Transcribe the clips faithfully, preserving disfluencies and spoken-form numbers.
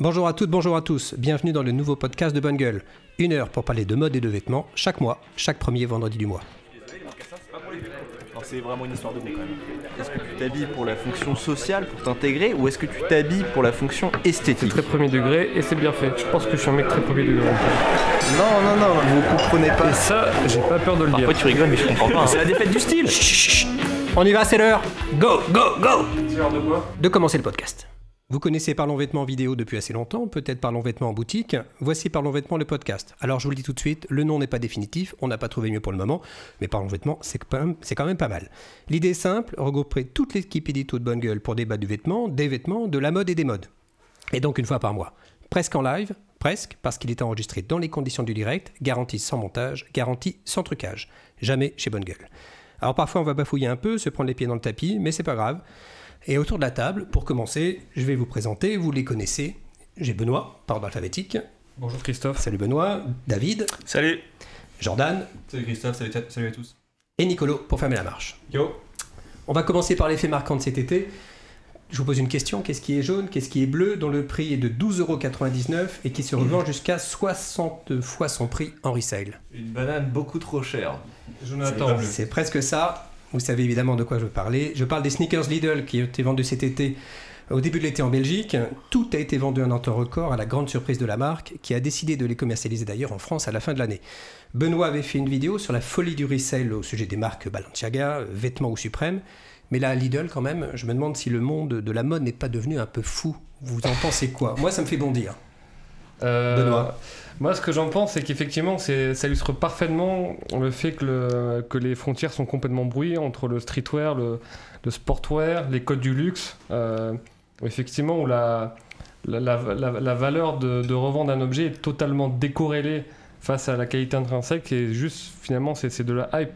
Bonjour à toutes, bonjour à tous, bienvenue dans le nouveau podcast de Bonne Gueule. Une heure pour parler de mode et de vêtements, chaque mois, chaque premier vendredi du mois. C'est vraiment une histoire de goût quand même. Est-ce que tu t'habilles pour la fonction sociale, pour t'intégrer, ou est-ce que tu t'habilles pour la fonction esthétique? C'est très premier degré et c'est bien fait. Je pense que je suis un mec très premier degré. Non, non, non, vous comprenez pas. Et ça, j'ai pas peur de le dire. Parfois tu rigoles mais je comprends pas. C'est la défaite du style. Chut, on y va, c'est l'heure. Go, go, go. C'est l'heure de quoi? De commencer le podcast. Vous connaissez Parlons Vêtements vidéo depuis assez longtemps, peut-être Parlons Vêtements en boutique. Voici Parlons Vêtements le podcast. Alors je vous le dis tout de suite, le nom n'est pas définitif, on n'a pas trouvé mieux pour le moment, mais Parlons Vêtements, c'est quand même pas mal. L'idée est simple, regrouper toute l'équipe édito de Bonne Gueule pour débattre du vêtement, des vêtements, de la mode et des modes. Et donc une fois par mois. Presque en live, presque, parce qu'il est enregistré dans les conditions du direct, garantie sans montage, garantie sans trucage. Jamais chez Bonne Gueule. Alors parfois on va bafouiller un peu, se prendre les pieds dans le tapis, mais c'est pas grave. Et autour de la table, pour commencer, je vais vous présenter, vous les connaissez. J'ai Benoît, par ordre alphabétique. Bonjour Christophe. Salut Benoît. David. Salut. Jordan. Salut Christophe, salut, salut à tous. Et Nicolo, pour fermer la marche. Yo. On va commencer par l'effet marquant de cet été. Je vous pose une question, qu'est-ce qui est jaune, qu'est-ce qui est bleu, dont le prix est de douze euros quatre-vingt-dix-neuf et qui se revend mmh. jusqu'à soixante fois son prix en resale? Une banane beaucoup trop chère. Jonathan. C'est presque ça. Vous savez évidemment de quoi je veux parler. Je parle des sneakers Lidl qui ont été vendus cet été, au début de l'été en Belgique. Tout a été vendu à un temps record à la grande surprise de la marque qui a décidé de les commercialiser d'ailleurs en France à la fin de l'année. Benoît avait fait une vidéo sur la folie du resale au sujet des marques Balenciaga, vêtements ou Supreme. Mais là, Lidl quand même, je me demande si le monde de la mode n'est pas devenu un peu fou. Vous en pensez quoi? Moi, ça me fait bondir. Euh... Benoît. Moi, ce que j'en pense, c'est qu'effectivement, ça illustre parfaitement le fait que, le, que les frontières sont complètement brouillées entre le streetwear, le, le sportwear, les codes du luxe. Euh, effectivement, où la, la, la, la, la valeur de, de revendre un objet est totalement décorrélée face à la qualité intrinsèque et juste, finalement, c'est de la hype.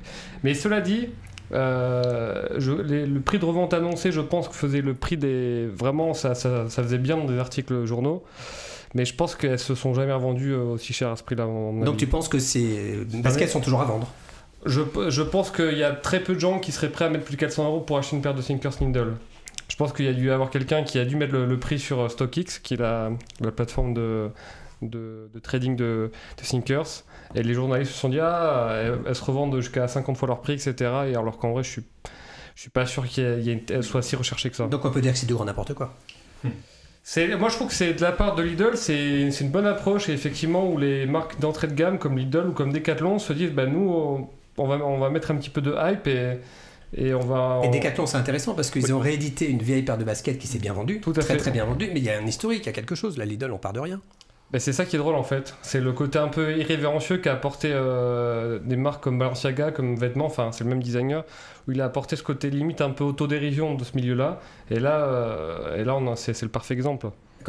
Mais cela dit, euh, je, les, le prix de revente annoncé, je pense que faisait le prix des... Vraiment, ça, ça, ça faisait bien dans des articles journaux. Mais je pense qu'elles se sont jamais revendues aussi cher à ce prix-là. Donc tu penses que c'est... Parce qu'elles sont toujours à vendre. Je, je pense qu'il y a très peu de gens qui seraient prêts à mettre plus de quatre cents euros pour acheter une paire de sneakers Lidl. Je pense qu'il y a dû avoir quelqu'un qui a dû mettre le, le prix sur StockX, qui est la, la plateforme de, de, de trading de, de sneakers. Et les journalistes se sont dit « Ah, elles, elles se revendent jusqu'à cinquante fois leur prix, et cetera » Et alors qu'en vrai, je suis, je suis pas sûr qu'elles soient si recherchées que ça. Donc on peut dire que c'est du grand n'importe quoi. Hmm. Moi je trouve que c'est de la part de Lidl, c'est une bonne approche et effectivement où les marques d'entrée de gamme comme Lidl ou comme Decathlon se disent bah, nous on va, on va mettre un petit peu de hype et, et on va... On... Et Decathlon c'est intéressant parce qu'ils oui. ont réédité une vieille paire de baskets qui s'est bien vendue, Tout à très fait. très bien vendue, mais il y a un historique, il y a quelque chose, là Lidl on part de rien. Ben c'est ça qui est drôle en fait, c'est le côté un peu irrévérencieux qu'a apporté euh, des marques comme Balenciaga, comme vêtements, enfin c'est le même designer, où il a apporté ce côté limite un peu autodérision de ce milieu-là, et là, euh, et là on c'est le parfait exemple.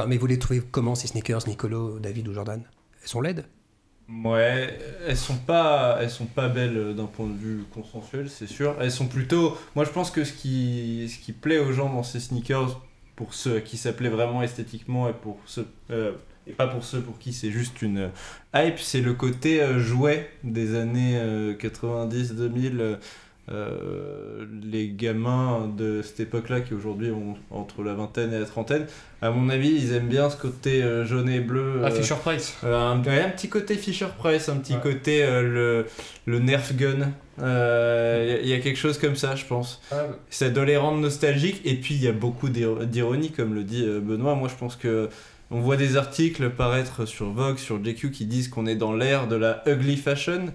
Mais vous les trouvez comment ces sneakers, Nicolo, David ou Jordan? Elles sont laides? Ouais, elles sont pas, elles sont pas belles d'un point de vue consensuel, c'est sûr. Elles sont plutôt, moi je pense que ce qui, ce qui plaît aux gens dans ces sneakers, pour ceux qui s'appelaient vraiment esthétiquement et pour ceux... Euh, et pas pour ceux pour qui c'est juste une hype, c'est le côté euh, jouet des années euh, quatre-vingt-dix deux mille. Euh, les gamins de cette époque-là, qui aujourd'hui ont entre la vingtaine et la trentaine, à mon avis, ils aiment bien ce côté euh, jaune et bleu. Euh, ah, Fisher-Price euh, un, ouais, un petit côté Fisher-Price, un petit ouais. côté euh, le, le Nerf Gun. Il euh, y, y a quelque chose comme ça, je pense. Ah, bah. Ça doit les rendre nostalgiques. Et puis, il y a beaucoup d'ironie, comme le dit euh, Benoît. Moi, je pense que... On voit des articles paraître sur Vogue, sur G Q qui disent qu'on est dans l'ère de la ugly fashion.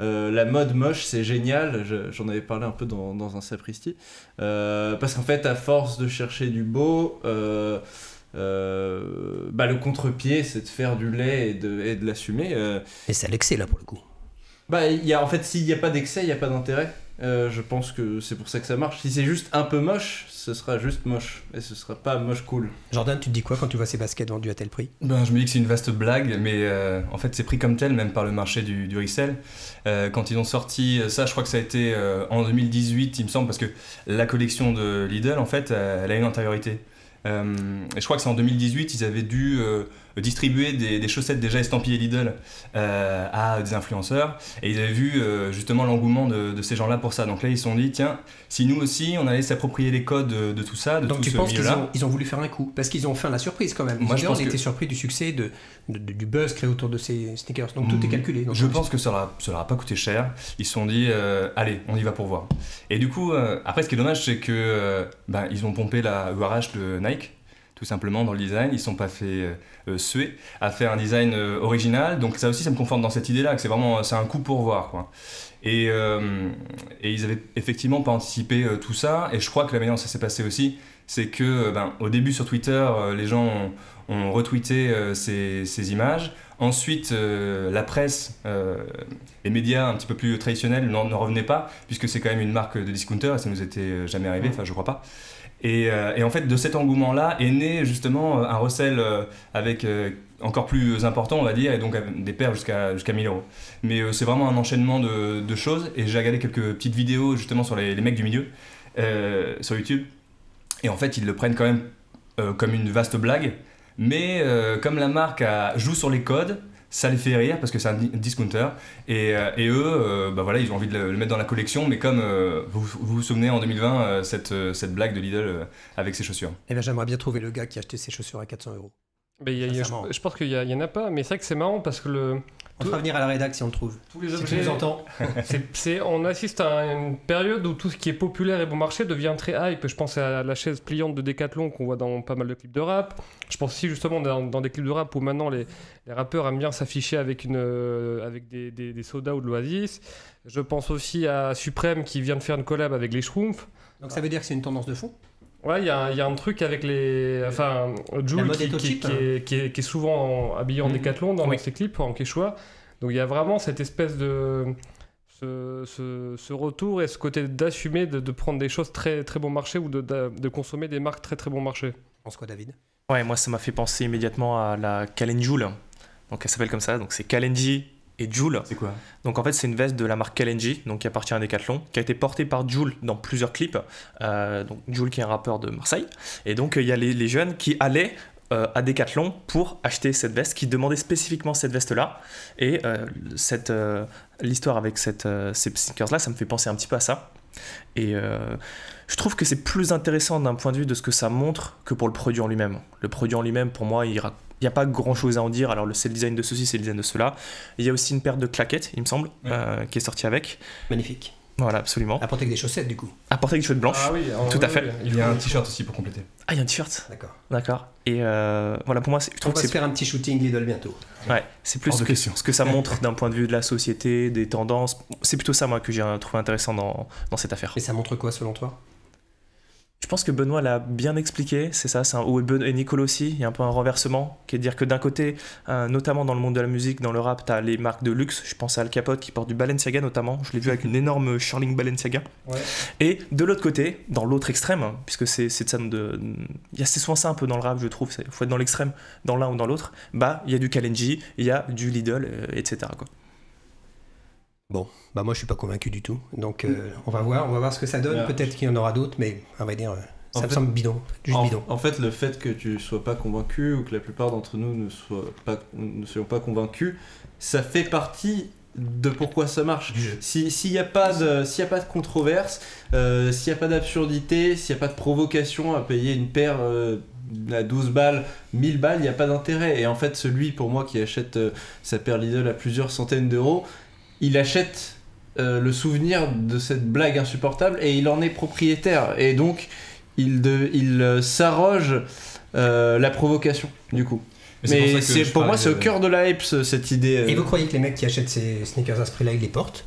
Euh, la mode moche, c'est génial. J'en avais parlé un peu dans, dans un sapristi. Euh, parce qu'en fait, à force de chercher du beau, euh, euh, bah, le contre-pied, c'est de faire du lait et de, et de l'assumer. Euh. Et c'est à l'excès, là, pour le coup. Bah, y a, en fait, s'il n'y a pas d'excès, il n'y a pas d'intérêt. Euh, je pense que c'est pour ça que ça marche. Si c'est juste un peu moche, ce sera juste moche et ce sera pas moche cool. Jordan, tu te dis quoi quand tu vois ces baskets vendues à tel prix? Ben, je me dis que c'est une vaste blague, mais euh, en fait c'est pris comme tel même par le marché du, du resale. Euh, quand ils ont sorti ça, je crois que ça a été euh, en deux mille dix-huit, il me semble, parce que la collection de Lidl en fait, euh, elle a une antériorité. Euh, je crois que c'est en deux mille dix-huit, ils avaient dû euh, distribuer des, des chaussettes déjà estampillées Lidl euh, à des influenceurs, et ils avaient vu euh, justement l'engouement de, de ces gens-là pour ça. Donc là, ils se sont dit, tiens, si nous aussi, on allait s'approprier les codes de, de tout ça, de Donc tout tu ce penses qu'ils ont, ils ont voulu faire un coup, parce qu'ils ont fait la surprise quand même. Moi, je pense qu'ils étaient surpris du succès, de, de, du buzz créé autour de ces sneakers. Donc tout mmh, est calculé. Donc, je pense que ça leur, ça leur a pas coûté cher. Ils se sont dit, euh, allez, on y va pour voir. Et du coup, euh, après, ce qui est dommage, c'est que euh, ben, ils ont pompé la U R H de Nike, tout simplement, dans le design. Ils ne sont pas fait euh, suer à faire un design euh, original. Donc ça aussi, ça me conforte dans cette idée-là, que c'est vraiment un coup pour voir, quoi. Et, euh, et ils n'avaient effectivement pas anticipé euh, tout ça. Et je crois que la manière dont ça s'est passé aussi, c'est que euh, ben, au début sur Twitter, euh, les gens ont, ont retweeté euh, ces, ces images. Ensuite, euh, la presse, euh, les médias un petit peu plus traditionnels n'en revenaient pas, puisque c'est quand même une marque de discounter, et ça nous était jamais arrivé, enfin je crois pas. Et, euh, et en fait, de cet engouement-là est né justement un recel euh, avec euh, encore plus important, on va dire, et donc des paires jusqu'à jusqu'à mille euros. Mais euh, c'est vraiment un enchaînement de, de choses, et j'ai regardé quelques petites vidéos justement sur les, les mecs du milieu, euh, sur YouTube, et en fait, ils le prennent quand même euh, comme une vaste blague, mais euh, comme la marque a, joue sur les codes, ça les fait rire parce que c'est un discounter, et, et eux, euh, bah voilà, ils ont envie de le, le mettre dans la collection, mais comme euh, vous, vous vous souvenez en deux mille vingt, euh, cette, euh, cette blague de Lidl euh, avec ses chaussures. Eh bien, j'aimerais bien trouver le gars qui a acheté ses chaussures à quatre cents euros. Ben, y a, y a, je, je pense qu'il y, y en a pas, mais c'est vrai que c'est marrant parce que le... On tout... va venir à la rédaction si on le trouve. Tous les objets, les entend. On assiste à une période où tout ce qui est populaire et bon marché devient très hype. Je pense à la chaise pliante de Decathlon qu'on voit dans pas mal de clips de rap. Je pense aussi justement dans, dans des clips de rap où maintenant les, les rappeurs aiment bien s'afficher avec, une, euh, avec des, des, des sodas ou de l'oasis. Je pense aussi à Supreme qui vient de faire une collab avec les Schtroumpfs. Donc ça veut dire que c'est une tendance de fond? Ouais, il y, y a un truc avec les... Enfin, Jul qui, qui, qui, est, qui, est, qui est souvent en, habillé en mmh. décathlon dans oui. ses clips, en Quechua. Donc il y a vraiment cette espèce de... Ce, ce, ce retour et ce côté d'assumer, de, de prendre des choses très, très bon marché ou de, de, de consommer des marques très très bon marché. Je pense quoi, David? Ouais, moi ça m'a fait penser immédiatement à la Kalenji Jul. Donc elle s'appelle comme ça, donc c'est Kalenji et Jul. C'est quoi? Donc en fait c'est une veste de la marque Kalenji, donc qui appartient à Decathlon, qui a été portée par Jul dans plusieurs clips. Euh, donc Jul qui est un rappeur de Marseille, et donc il euh, y a les, les jeunes qui allaient euh, à Decathlon pour acheter cette veste, qui demandaient spécifiquement cette veste là, et euh, cette euh, l'histoire avec cette, euh, ces sneakers là, ça me fait penser un petit peu à ça. Et euh, je trouve que c'est plus intéressant d'un point de vue de ce que ça montre que pour le produit en lui-même. Le produit en lui-même, pour moi, il n'y a pas grand-chose à en dire. Alors, c'est le design de ceci, c'est le design de cela. Il y a aussi une paire de claquettes, il me semble, ouais. euh, qui est sortie avec. Magnifique. Voilà, absolument. Apporter avec des chaussettes, du coup. Apporter avec des chaussettes blanches. Ah oui, tout oui, à oui, fait. Oui. Il y a un t-shirt aussi pour compléter. Ah, il y a un t-shirt. D'accord. D'accord. Et euh, voilà, pour moi, je trouve on que c'est. On va se faire un petit shooting Lidl bientôt. Ouais, c'est plus ce que, ce que ça montre d'un point de vue de la société, des tendances. C'est plutôt ça, moi, que j'ai trouvé intéressant dans, dans cette affaire. Et ça montre quoi, selon toi? Je pense que Benoît l'a bien expliqué, c'est ça, c'est un... et Nicolo aussi, il y a un peu un renversement, qui est de dire que d'un côté, euh, notamment dans le monde de la musique, dans le rap, t'as les marques de luxe, je pense à Al Capote qui porte du Balenciaga notamment, je l'ai vu avec une énorme Charling Balenciaga, ouais. Et de l'autre côté, dans l'autre extrême, puisque c'est ça, de... il y a souvent ça un peu dans le rap, je trouve, il faut être dans l'extrême, dans l'un ou dans l'autre, bah il y a du Kalenji, il y a du Lidl, euh, et cetera quoi. Bon, bah moi je suis pas convaincu du tout, donc euh, on va voir, on va voir ce que ça donne, ouais. Peut-être qu'il y en aura d'autres, mais on va dire, ça en me fait, semble bidon, juste en, bidon. En fait, le fait que tu sois pas convaincu ou que la plupart d'entre nous ne, soient pas, ne soyons pas convaincus, ça fait partie de pourquoi ça marche. S'il si n'y a pas de, s'il n'y a pas de controverse, euh, s'il n'y a pas d'absurdité, s'il n'y a pas de provocation à payer une paire... Euh, à douze balles, mille balles, il n'y a pas d'intérêt. Et en fait, celui pour moi qui achète euh, sa paire Lidl à plusieurs centaines d'euros, il achète euh, le souvenir de cette blague insupportable et il en est propriétaire. Et donc, il, il euh, s'arroge euh, la provocation, du coup. Mais, Mais pour, pour moi, c'est au cœur de la hype, cette idée. Euh... Et vous croyez que les mecs qui achètent ces sneakers à ce prix-là, ils les portent?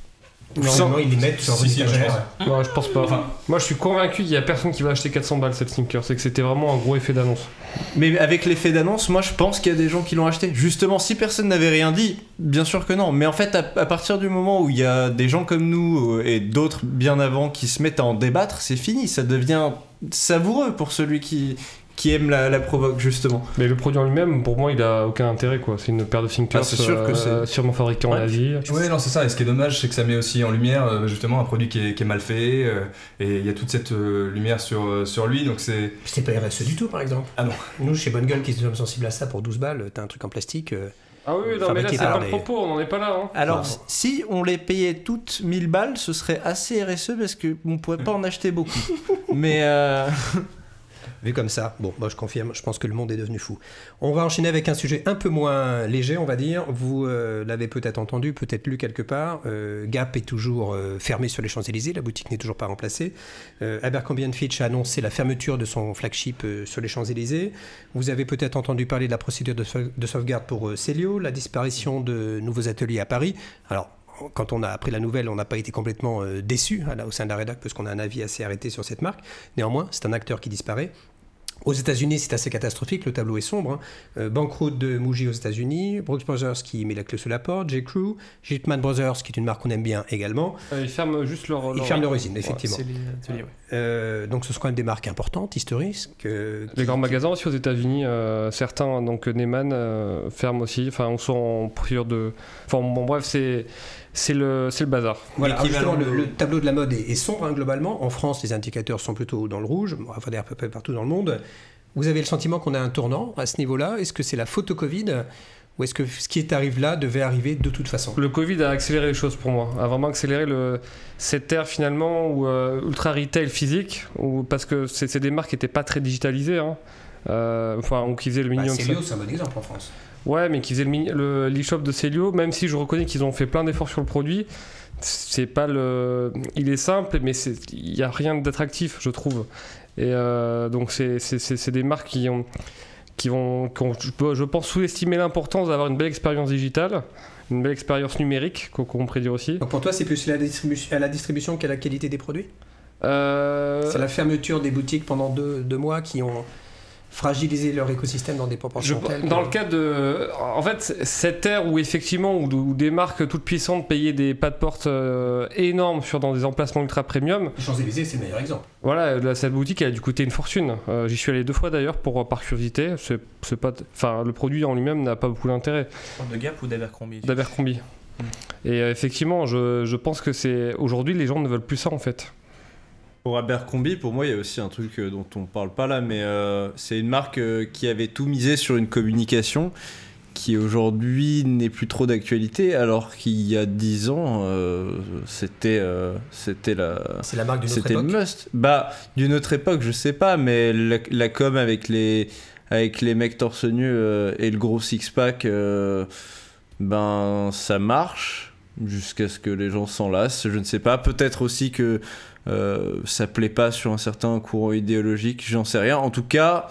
Non, ils les mettent sur si, si, je pense. Non, je pense pas. Enfin, moi, je suis convaincu qu'il y a personne qui va acheter quatre cents balles cette sneaker. C'est que c'était vraiment un gros effet d'annonce. Mais avec l'effet d'annonce, moi, je pense qu'il y a des gens qui l'ont acheté. Justement, si personne n'avait rien dit, bien sûr que non. Mais en fait, à, à partir du moment où il y a des gens comme nous et d'autres bien avant qui se mettent à en débattre, c'est fini. Ça devient savoureux pour celui qui qui aiment la, la provoque justement. Mais le produit en lui-même, pour moi, il a aucun intérêt quoi. C'est une paire de thinkers, ah, c'est sûr que euh, sûrement fabriquée ouais. en Asie. Oui, non, c'est ça. Et ce qui est dommage, c'est que ça met aussi en lumière euh, justement un produit qui est, qui est mal fait euh, et il y a toute cette euh, lumière sur, euh, sur lui. Donc c'est. C'est pas R S E du tout, par exemple. Ah non. Nous, chez Bonne Gueule, qui sommes sensibles à ça pour douze balles, t'as un truc en plastique. Euh... Ah oui, non, mais là, c'est pas le propos, on n'en est pas là. Hein. Alors, non. si on les payait toutes mille balles, ce serait assez R S E parce qu'on ne pourrait pas en acheter beaucoup. mais. Euh... Vu comme ça, bon, moi je confirme, je pense que le monde est devenu fou. On va enchaîner avec un sujet un peu moins léger, on va dire. Vous euh, l'avez peut-être entendu, peut-être lu quelque part. Euh, Gap est toujours euh, fermé sur les Champs Élysées, la boutique n'est toujours pas remplacée. Euh, Abercrombie and Fitch a annoncé la fermeture de son flagship euh, sur les Champs Élysées. Vous avez peut-être entendu parler de la procédure de, de sauvegarde pour euh, Célio, la disparition de nouveaux ateliers à Paris. Alors, quand on a appris la nouvelle, on n'a pas été complètement euh, déçus hein, là, au sein de la rédac, parce qu'on a un avis assez arrêté sur cette marque. Néanmoins, c'est un acteur qui disparaît. Aux États-Unis, c'est assez catastrophique, le tableau est sombre. Hein. Euh, banqueroute de Muji aux États-Unis, Brooks Brothers qui met la clé sous la porte, G Q, Gitman Brothers qui est une marque qu'on aime bien également. Euh, ils ferment juste leur, leur... Ils ferment leur usine, effectivement. Ouais, les... ouais. euh, donc ce sont quand même des marques importantes, historiques. Euh, les qui... grands magasins aussi aux États-Unis, euh, certains, donc Neiman euh, ferment aussi, enfin on sont en prieur de. Enfin bon, bref, c'est. C'est le, c'est le bazar. Voilà, alors, le, le tableau de la mode est, est sombre hein, globalement. En France, les indicateurs sont plutôt dans le rouge, enfin d'ailleurs à peu près partout dans le monde. Vous avez le sentiment qu'on a un tournant à ce niveau-là? Est-ce que c'est la photo Covid ou est-ce que ce qui est arrivé là devait arriver de toute façon? Le Covid a accéléré les choses pour moi, a vraiment accéléré le, cette ère finalement où, euh, ultra retail physique, où, parce que c'est des marques qui n'étaient pas très digitalisées, hein, euh, enfin, ou qui faisaient le minimum. Bah, Célio, c'est un bon exemple en France. Ouais, mais qu'ils faisaient le l'e-shop de Célio, même si je reconnais qu'ils ont fait plein d'efforts sur le produit, c'est pas le, il est simple, mais il n'y a rien d'attractif, je trouve. Et euh, donc c'est des marques qui ont, qui vont, qui ont, je pense, sous-estimer l'importance d'avoir une belle expérience digitale, une belle expérience numérique, qu'on peut dire aussi. Donc pour toi, c'est plus la distribution, à la distribution qu'à la qualité des produits. Euh... C'est la fermeture des boutiques pendant deux, deux mois qui ont fragiliser leur écosystème dans des proportions telles. Dans que... le cas de... En fait, cette ère où effectivement, où, où des marques toutes puissantes payaient des pas de porte euh, énormes sur, dans des emplacements ultra premium... Les Champs-Élysées, c'est le meilleur exemple. Voilà, là, cette boutique, elle a dû coûter une fortune. Euh, J'y suis allé deux fois d'ailleurs, pour par curiosité. C'est pas... Enfin, le produit en lui-même n'a pas beaucoup d'intérêt. De Gap ou d'Abercrombie? D'Abercrombie. Mmh. Et euh, effectivement, je, je pense que c'est... Aujourd'hui, les gens ne veulent plus ça, en fait. Pour Abercrombie, pour moi, il y a aussi un truc dont on parle pas là, mais euh, c'est une marque euh, qui avait tout misé sur une communication qui aujourd'hui n'est plus trop d'actualité, alors qu'il y a dix ans, euh, c'était euh, c'était la c'est la marque d'une autre époque. Must. Bah d'une autre époque, je sais pas, mais la, la com avec les avec les mecs torse nu euh, et le gros six pack, euh, ben ça marche jusqu'à ce que les gens s'en lassent. Je ne sais pas. Peut-être aussi que Euh, ça plaît pas sur un certain courant idéologique, j'en sais rien. En tout cas,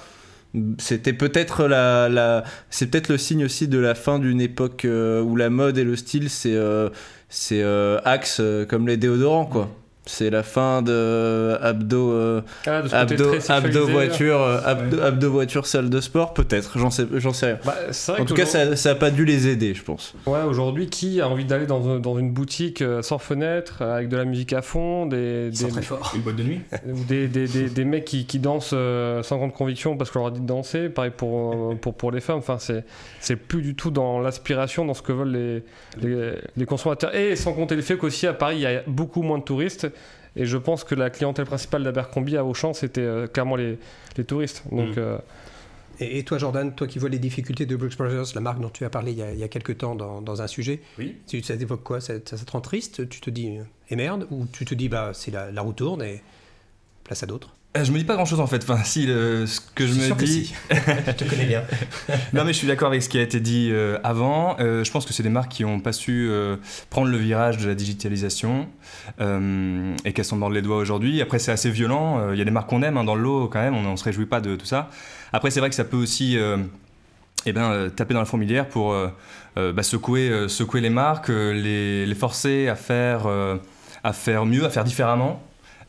c'était peut-être la, la... c'est peut-être le signe aussi de la fin d'une époque euh, où la mode et le style c'est euh, c'est euh, axe euh, comme les déodorants quoi. Mmh. C'est la fin de euh, abdos, euh, ah, de abdos, abdos voiture, euh, abdos, ouais. abdos voiture, salle de sport, peut-être. J'en sais, j'en sais rien. Bah, en tout cas, ça, ça a pas dû les aider, je pense. Ouais, aujourd'hui, qui a envie d'aller dans, dans une boutique sans fenêtre, avec de la musique à fond, des, des très fort. Une boîte de nuit, ou des, des, des, des mecs qui, qui dansent euh, sans grande conviction parce qu'on leur a dit de danser. Pareil pour euh, pour pour les femmes. Enfin, c'est c'est plus du tout dans l'aspiration, dans ce que veulent les les, les consommateurs. Et sans compter le fait qu'aussi à Paris, il y a beaucoup moins de touristes. Et je pense que la clientèle principale d'Abercrombie à Auchan, c'était euh, clairement les, les touristes. Donc, mmh. euh... et, et toi, Jordan, toi qui vois les difficultés de Brooks Brothers, la marque dont tu as parlé il y a, il y a quelques temps dans, dans un sujet, oui. tu, ça t'évoque quoi? Ça, ça, ça te rend triste? Tu te dis « eh merde » ou tu te dis bah, « c'est la, la roue tourne et place à d'autres ». Je me dis pas grand chose en fait. Enfin, si le, ce que je, je suis me sûr dis, que si. Je te connais bien. Non, mais je suis d'accord avec ce qui a été dit euh, avant. Euh, je pense que c'est des marques qui n'ont pas su euh, prendre le virage de la digitalisation euh, et qu'elles sont dans les doigts aujourd'hui. Après, c'est assez violent. Il euh, y a des marques qu'on aime hein, dans le lot quand même. On, on se réjouit pas de tout ça. Après, c'est vrai que ça peut aussi, euh, eh ben, euh, taper dans la fourmilière pour euh, euh, bah, secouer, euh, secouer les marques, euh, les, les forcer à faire, euh, à faire mieux, à faire différemment.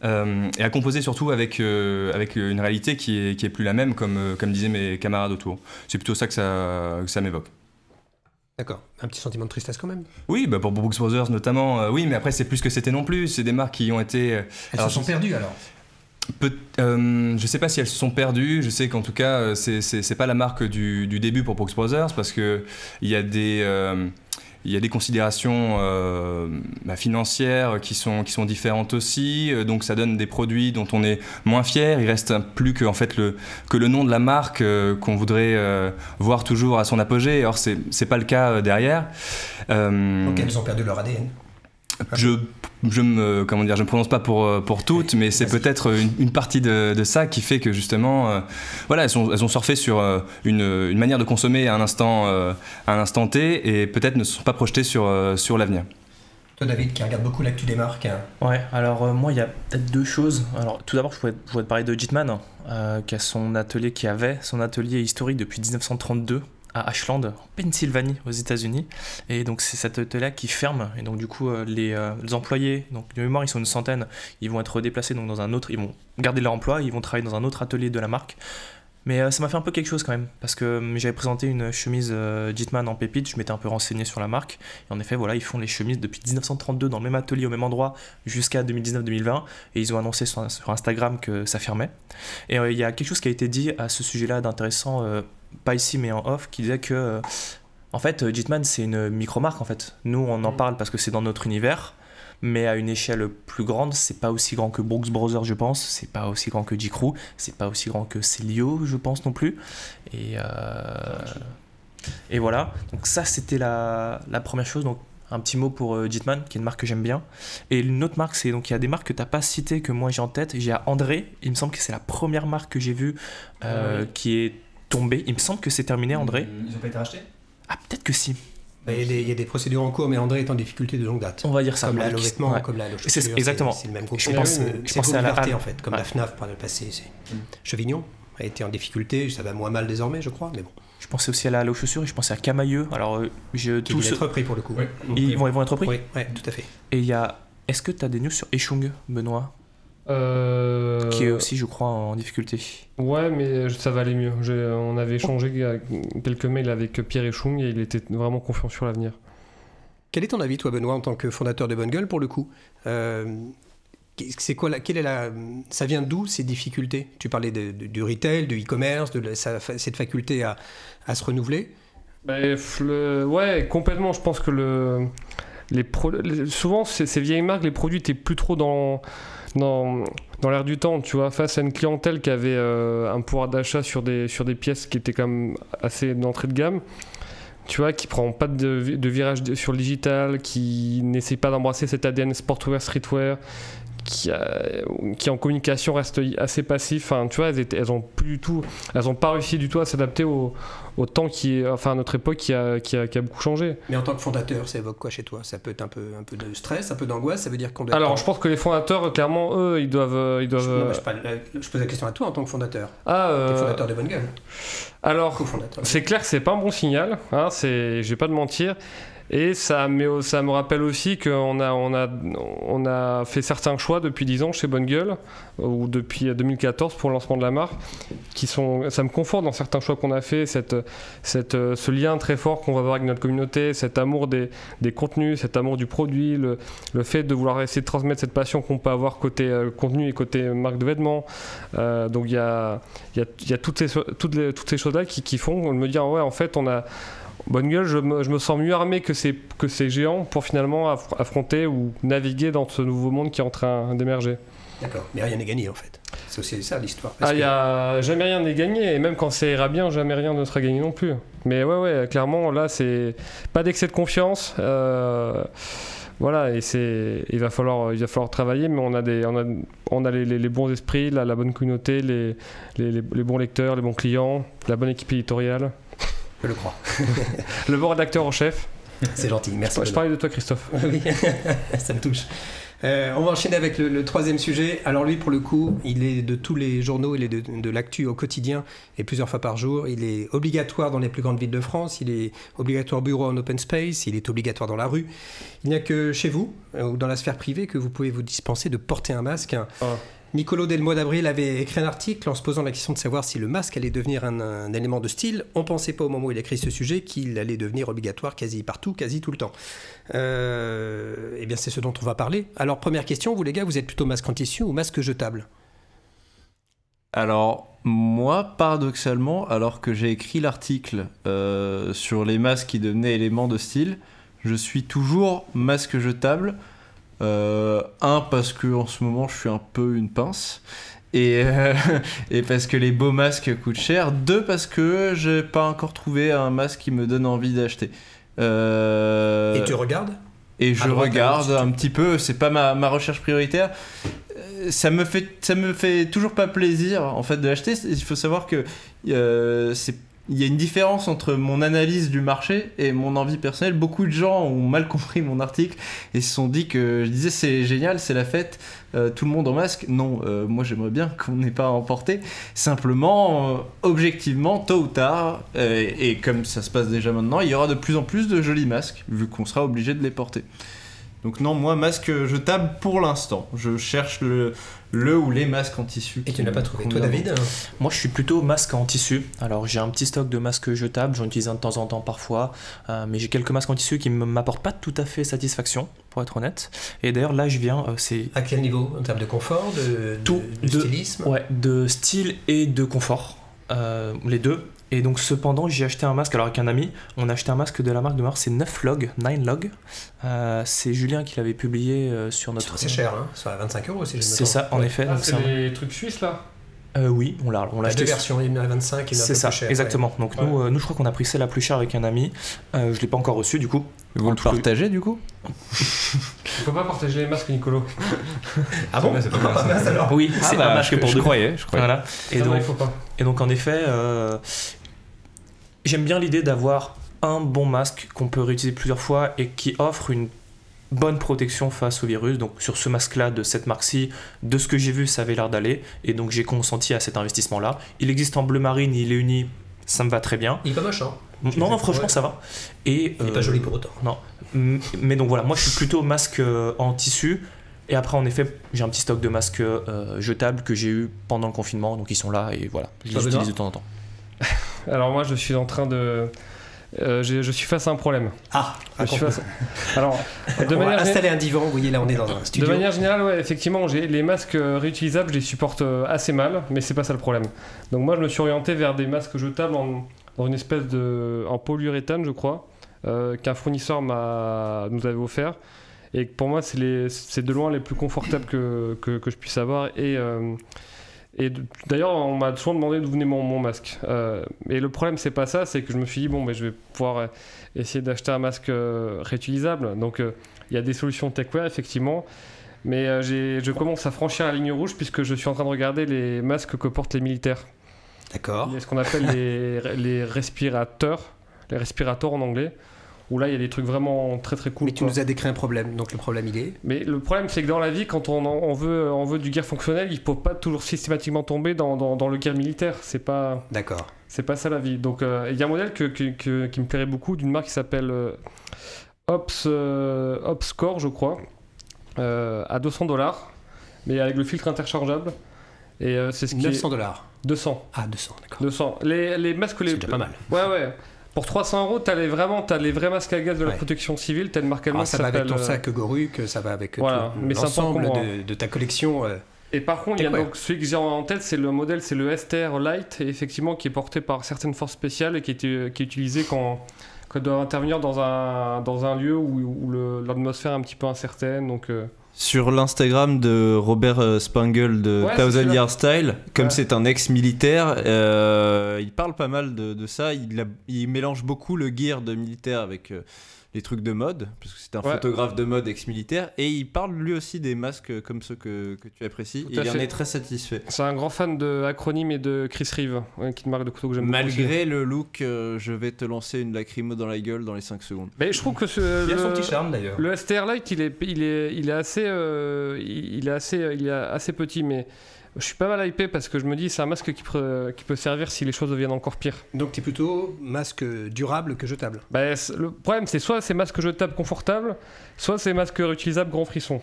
Euh, et à composer surtout avec, euh, avec une réalité qui est, qui est plus la même, comme, euh, comme disaient mes camarades autour. C'est plutôt ça que ça, que ça m'évoque. D'accord. Un petit sentiment de tristesse quand même. Oui, bah pour Brooks Brothers notamment, euh, oui, mais après c'est plus que c'était non plus. C'est des marques qui ont été... Euh, Elles alors, se sont perdues alors Peut, euh, je sais pas si elles se sont perdues. Je sais qu'en tout cas, c'est pas la marque du, du début pour Brooks Brothers, parce que il y a des euh, il y a des considérations euh, bah, financières qui sont qui sont différentes aussi. Donc ça donne des produits dont on est moins fier. Il reste plus que en fait le que le nom de la marque euh, qu'on voudrait euh, voir toujours à son apogée. Or c'est c'est pas le cas derrière. Euh, Donc elles ont perdu leur A D N. Je je me comment dire je me prononce pas pour pour toutes, mais c'est peut-être une, une partie de, de ça qui fait que justement euh, voilà elles, sont, elles ont surfé sur euh, une, une manière de consommer à un instant euh, à un instant T, et peut-être ne se sont pas projetées sur euh, sur l'avenir. Toi David qui regarde beaucoup l'actu des marques. Hein. Ouais, alors euh, moi il y a peut-être deux choses. Alors tout d'abord je pourrais, je pourrais te parler de Gitman hein, euh, qui a son atelier qui avait son atelier historique depuis mille neuf cent trente-deux. À Ashland, en Pennsylvanie, aux États-Unis, et donc c'est cet hôtel-là qui ferme, et donc du coup les, euh, les employés, donc de mémoire ils sont une centaine, ils vont être déplacés donc dans un autre, ils vont garder leur emploi, ils vont travailler dans un autre atelier de la marque, mais euh, ça m'a fait un peu quelque chose quand même, parce que euh, j'avais présenté une chemise euh, Gitman en pépite, je m'étais un peu renseigné sur la marque, et en effet voilà ils font les chemises depuis mille neuf cent trente-deux dans le même atelier au même endroit jusqu'à deux mille dix-neuf deux mille vingt, et ils ont annoncé sur, sur Instagram que ça fermait, et il euh, y a quelque chose qui a été dit à ce sujet-là d'intéressant, euh, pas ici mais en off, qui disait que euh, en fait Gitman c'est une micro-marque en fait, nous on en parle parce que c'est dans notre univers, mais à une échelle plus grande, c'est pas aussi grand que Brooks Brothers je pense, c'est pas aussi grand que G Q, c'est pas aussi grand que Célio je pense non plus, et, euh, et voilà, donc ça c'était la, la première chose, donc un petit mot pour euh, Gitman qui est une marque que j'aime bien, et une autre marque, c'est donc il y a des marques que t'as pas citées que moi j'ai en tête, j'ai à André, il me semble que c'est la première marque que j'ai vue euh, oui. qui est tombé, il me semble que c'est terminé André. Ils n'ont pas été rachetés? Ah peut-être que si. Bah, il, y des, il y a des procédures en cours, mais André est en difficulté de longue date. On va dire ça. Comme Halle aux Vêtements, ouais. Comme Halle aux chaussures. Exactement. C'est le même groupe. Je pense, je pense à la Halle en fait, comme ouais. La F N A F par le passé. Mm. Chevignon a été en difficulté, ça va moins mal désormais je crois, mais bon. Je pensais aussi à la Halle aux chaussures et je pensais à Camailleux. Alors euh, je tous être repris pour le coup. Oui. Ils, vont, ils vont être repris. Oui, ouais, tout à fait. Et il y a, est-ce que tu as des news sur Echung, Benoît? Euh... Qui est aussi, je crois, en difficulté. Ouais, mais ça va aller mieux. On avait échangé quelques mails avec Pierre Echung et il était vraiment confiant sur l'avenir. Quel est ton avis, toi, Benoît, en tant que fondateur de Bonne Gueule, pour le coup euh... C'est quoi la, quelle est la, ça vient d'où ces difficultés? Tu parlais de, de, du retail, du e-commerce, de la, sa, cette faculté à, à se renouveler. Bref, le... Ouais, complètement. Je pense que le... Les pro... souvent, ces, ces vieilles marques, les produits étaient plus trop dans... dans, dans l'air du temps, tu vois, face à une clientèle qui avait euh, un pouvoir d'achat sur des, sur des pièces qui étaient quand même assez d'entrée de gamme, tu vois, qui prend pas de, de virage sur le digital, qui n'essaie pas d'embrasser cet A D N sportwear, streetwear, qui, a, qui en communication reste assez passif, enfin, tu vois, elles, étaient, elles ont plus du tout, elles ont pas réussi du tout à s'adapter au, au temps qui est, enfin à notre époque qui a, qui, a, qui a beaucoup changé. Mais en tant que fondateur, ça évoque quoi chez toi? Ça peut être un peu, un peu de stress, un peu d'angoisse, ça veut dire qu'on doit... Alors, être... je pense que les fondateurs, clairement, eux, ils doivent... Ils doivent... Je, non, bah, je, parle, je pose la question à toi en tant que fondateur. Ah, euh... T'es fondateur de Bonne Gueule. Alors, c'est clair que c'est pas un bon signal, hein, c'est, je vais pas te mentir. Et ça, mais ça me rappelle aussi qu'on a, on a, on a fait certains choix depuis dix ans chez Bonne Gueule, ou depuis deux mille quatorze pour le lancement de la marque, qui sont, ça me conforte dans certains choix qu'on a fait, cette, cette, ce lien très fort qu'on va avoir avec notre communauté, cet amour des, des contenus, cet amour du produit, le, le fait de vouloir essayer de transmettre cette passion qu'on peut avoir côté contenu et côté marque de vêtements. Euh, donc il y a, y a, y a toutes ces, toutes les, toutes ces choses-là qui, qui font me dire, ouais, en fait, on a... Bonne Gueule, je me, je me sens mieux armé que ces, que ces géants pour finalement affronter ou naviguer dans ce nouveau monde qui est en train d'émerger. D'accord, mais rien n'est gagné en fait. C'est aussi ça l'histoire. Ah, il y a jamais rien n'est gagné, et même quand ça ira bien, jamais rien ne sera gagné non plus. Mais ouais, ouais, clairement, là, c'est pas d'excès de confiance. Euh... Voilà, et c'est, il va falloir, il va falloir travailler, mais on a des, on a, on a les, les, les bons esprits, la, la bonne communauté, les, les, les bons lecteurs, les bons clients, la bonne équipe éditoriale. Je le crois. Le bon rédacteur en chef. C'est gentil, merci. Je, je parlais de toi, Christophe. Oui, ça me touche. Euh, on va enchaîner avec le, le troisième sujet. Alors lui, pour le coup, il est de tous les journaux, il est de, de l'actu au quotidien et plusieurs fois par jour. Il est obligatoire dans les plus grandes villes de France, il est obligatoire au bureau en open space, il est obligatoire dans la rue. Il n'y a que chez vous ou dans la sphère privée que vous pouvez vous dispenser de porter un masque. Oh. Nicolo, dès le mois d'avril, avait écrit un article en se posant la question de savoir si le masque allait devenir un, un élément de style. On ne pensait pas au moment où il a écrit ce sujet qu'il allait devenir obligatoire quasi partout, quasi tout le temps. Eh bien, c'est ce dont on va parler. Alors, première question, vous les gars, vous êtes plutôt masque en tissu ou masque jetable? Alors, moi, paradoxalement, alors que j'ai écrit l'article euh, sur les masques qui devenaient éléments de style, je suis toujours masque jetable. Euh, un, parce que en ce moment, je suis un peu une pince. Et, euh, et parce que les beaux masques coûtent cher. Deux, parce que j'ai pas encore trouvé un masque qui me donne envie d'acheter. Euh... Et tu regardes ? Et je regarde un petit peu, c'est pas ma, ma recherche prioritaire. Ça me fait, ça me fait toujours pas plaisir en fait de l'acheter. Il faut savoir que euh, c'est, il y a une différence entre mon analyse du marché et mon envie personnelle. Beaucoup de gens ont mal compris mon article et se sont dit que je disais c'est génial, c'est la fête, euh, tout le monde en masque. Non, euh, moi j'aimerais bien qu'on n'ait pas à en porter. Simplement, euh, objectivement, tôt ou tard, euh, et comme ça se passe déjà maintenant, il y aura de plus en plus de jolis masques, vu qu'on sera obligé de les porter. Donc non, moi, masque jetable pour l'instant. Je cherche le, le ou les masques en tissu. Et tu n'as pas trouvé, toi, David ? Moi, je suis plutôt masque en tissu. Alors, j'ai un petit stock de masques jetables. J'en utilise un de temps en temps parfois. Euh, mais j'ai quelques masques en tissu qui ne m'apportent pas tout à fait satisfaction, pour être honnête. Et d'ailleurs, là, je viens... Euh, c'est à quel niveau ? En termes de confort, de, tout, de, de, de stylisme ? Ouais, de style et de confort. Euh, les deux. Et donc cependant j'ai acheté un masque, alors avec un ami, on a acheté un masque de la marque de marque, c'est neuf log, neuf log, euh, c'est Julien qui l'avait publié euh, sur notre... C'est cher, hein, c'est à vingt-cinq euros si je me trompe. C'est ça, en ouais. effet. Ah, c'est des un... trucs suisses là. Euh, oui, on l'a on l'a acheté. Deux versions, il y en a vingt-cinq et il y en a plus cher. C'est ça, exactement. Ouais. Donc ouais. Nous, euh, nous, je crois qu'on a pris celle la plus chère avec un ami. Euh, je l'ai pas encore reçu du coup. Vous en le partagez le... du coup. Il faut pas partager les masques, Nicolo. Ah bon, c'est pas mal, mal, alors. Oui, ah c'est bah, un masque je, pour je deux. Croyais, je croyais. Voilà. Et non, donc, non, il faut pas. Et donc en effet, euh, j'aime bien l'idée d'avoir un bon masque qu'on peut réutiliser plusieurs fois et qui offre une bonne protection face au virus. Donc sur ce masque là de cette marque ci de ce que j'ai vu, ça avait l'air d'aller et donc j'ai consenti à cet investissement là. Il existe en bleu marine, il est uni, ça me va très bien. Il est pas machin. Non, non, franchement ouais. ça va. Et, il n'est euh, pas joli pour autant. Non. Mais donc voilà, moi je suis plutôt masque euh, en tissu. Et après, en effet, j'ai un petit stock de masques euh, jetables que j'ai eu pendant le confinement. Donc ils sont là et voilà, je les utilise de temps en temps. Alors moi je suis en train de... Euh, je, je suis face à un problème. Ah, je suis face à... Alors, de on manière va installer un divan, vous voyez là, on est dans un studio. De manière générale, ouais, effectivement, les masques réutilisables, je les supporte assez mal, mais c'est pas ça le problème. Donc moi, je me suis orienté vers des masques jetables en, dans une espèce de, en polyuréthane, je crois, euh, qu'un fournisseur m'a, nous avait offert, et pour moi, c'est de loin les plus confortables que, que, que je puisse avoir, et euh, et d'ailleurs on m'a souvent demandé d'où venait mon, mon masque euh, et le problème c'est pas ça, c'est que je me suis dit bon mais je vais pouvoir essayer d'acheter un masque euh, réutilisable, donc il euh, y a des solutions techwear effectivement, mais euh, je commence à franchir la ligne rouge puisque je suis en train de regarder les masques que portent les militaires. D'accord. Il y a ce qu'on appelle les, les respirateurs, les respirateurs en anglais, où là il y a des trucs vraiment très très cool. Mais tu quoi. Nous as décrit un problème, donc le problème il est... Mais le problème c'est que dans la vie, quand on, on, veut, on veut du gear fonctionnel, il ne faut pas toujours systématiquement tomber dans, dans, dans le gear militaire, c'est pas... D'accord. C'est pas ça la vie. Donc il euh, y a un modèle que, que, que, qui me plairait beaucoup, d'une marque qui s'appelle euh, Ops, euh, Ops-Core je crois, euh, à deux cents dollars, mais avec le filtre interchangeable. Et euh, c'est ce qui neuf cents dollars. Est... deux cents. Ah deux cents, d'accord. deux cents. Les, les masques... C'est les... déjà pas mal. Ouais ouais. Pour trois cents euros, t'as les, vraiment, t'as les vrais masques à gaz de la ouais. protection civile, t'as une marque allemande. Ça va avec ton sac Goru, que ça va avec voilà. l'ensemble de, de ta collection. Euh, et par contre, il y a donc celui que j'ai en tête, c'est le modèle, c'est le S T R Light, et effectivement qui est porté par certaines forces spéciales et qui est, qui est utilisé quand, quand on doit intervenir dans un, dans un lieu où, où l'atmosphère est un petit peu incertaine. Donc, euh... Sur l'Instagram de Robert Spangle de ouais, Thousand Yard Style, comme ouais. c'est un ex-militaire, euh, il parle pas mal de, de ça. Il, a, il mélange beaucoup le gear de militaire avec euh, les trucs de mode, parce que c'est un ouais. photographe de mode ex-militaire, et il parle lui aussi des masques comme ceux que, que tu apprécies. Il fait. en est très satisfait. C'est un grand fan de Acronyme et de Chris Reeve, hein, qui te marque de couteau que j'aime beaucoup. Malgré le look, euh, je vais te lancer une lacrymo dans la gueule dans les cinq secondes. Mais je trouve que ce, il le, a son petit charme d'ailleurs. Le S T R Light, il est, il est, il est assez. Euh, il est assez, il est assez petit, mais je suis pas mal hypé parce que je me dis c'est un masque qui, pre, qui peut servir si les choses deviennent encore pires. Donc t'es plutôt masque durable que jetable. Bah, le problème c'est soit c'est masque jetable confortable, soit c'est masque réutilisable grand frisson.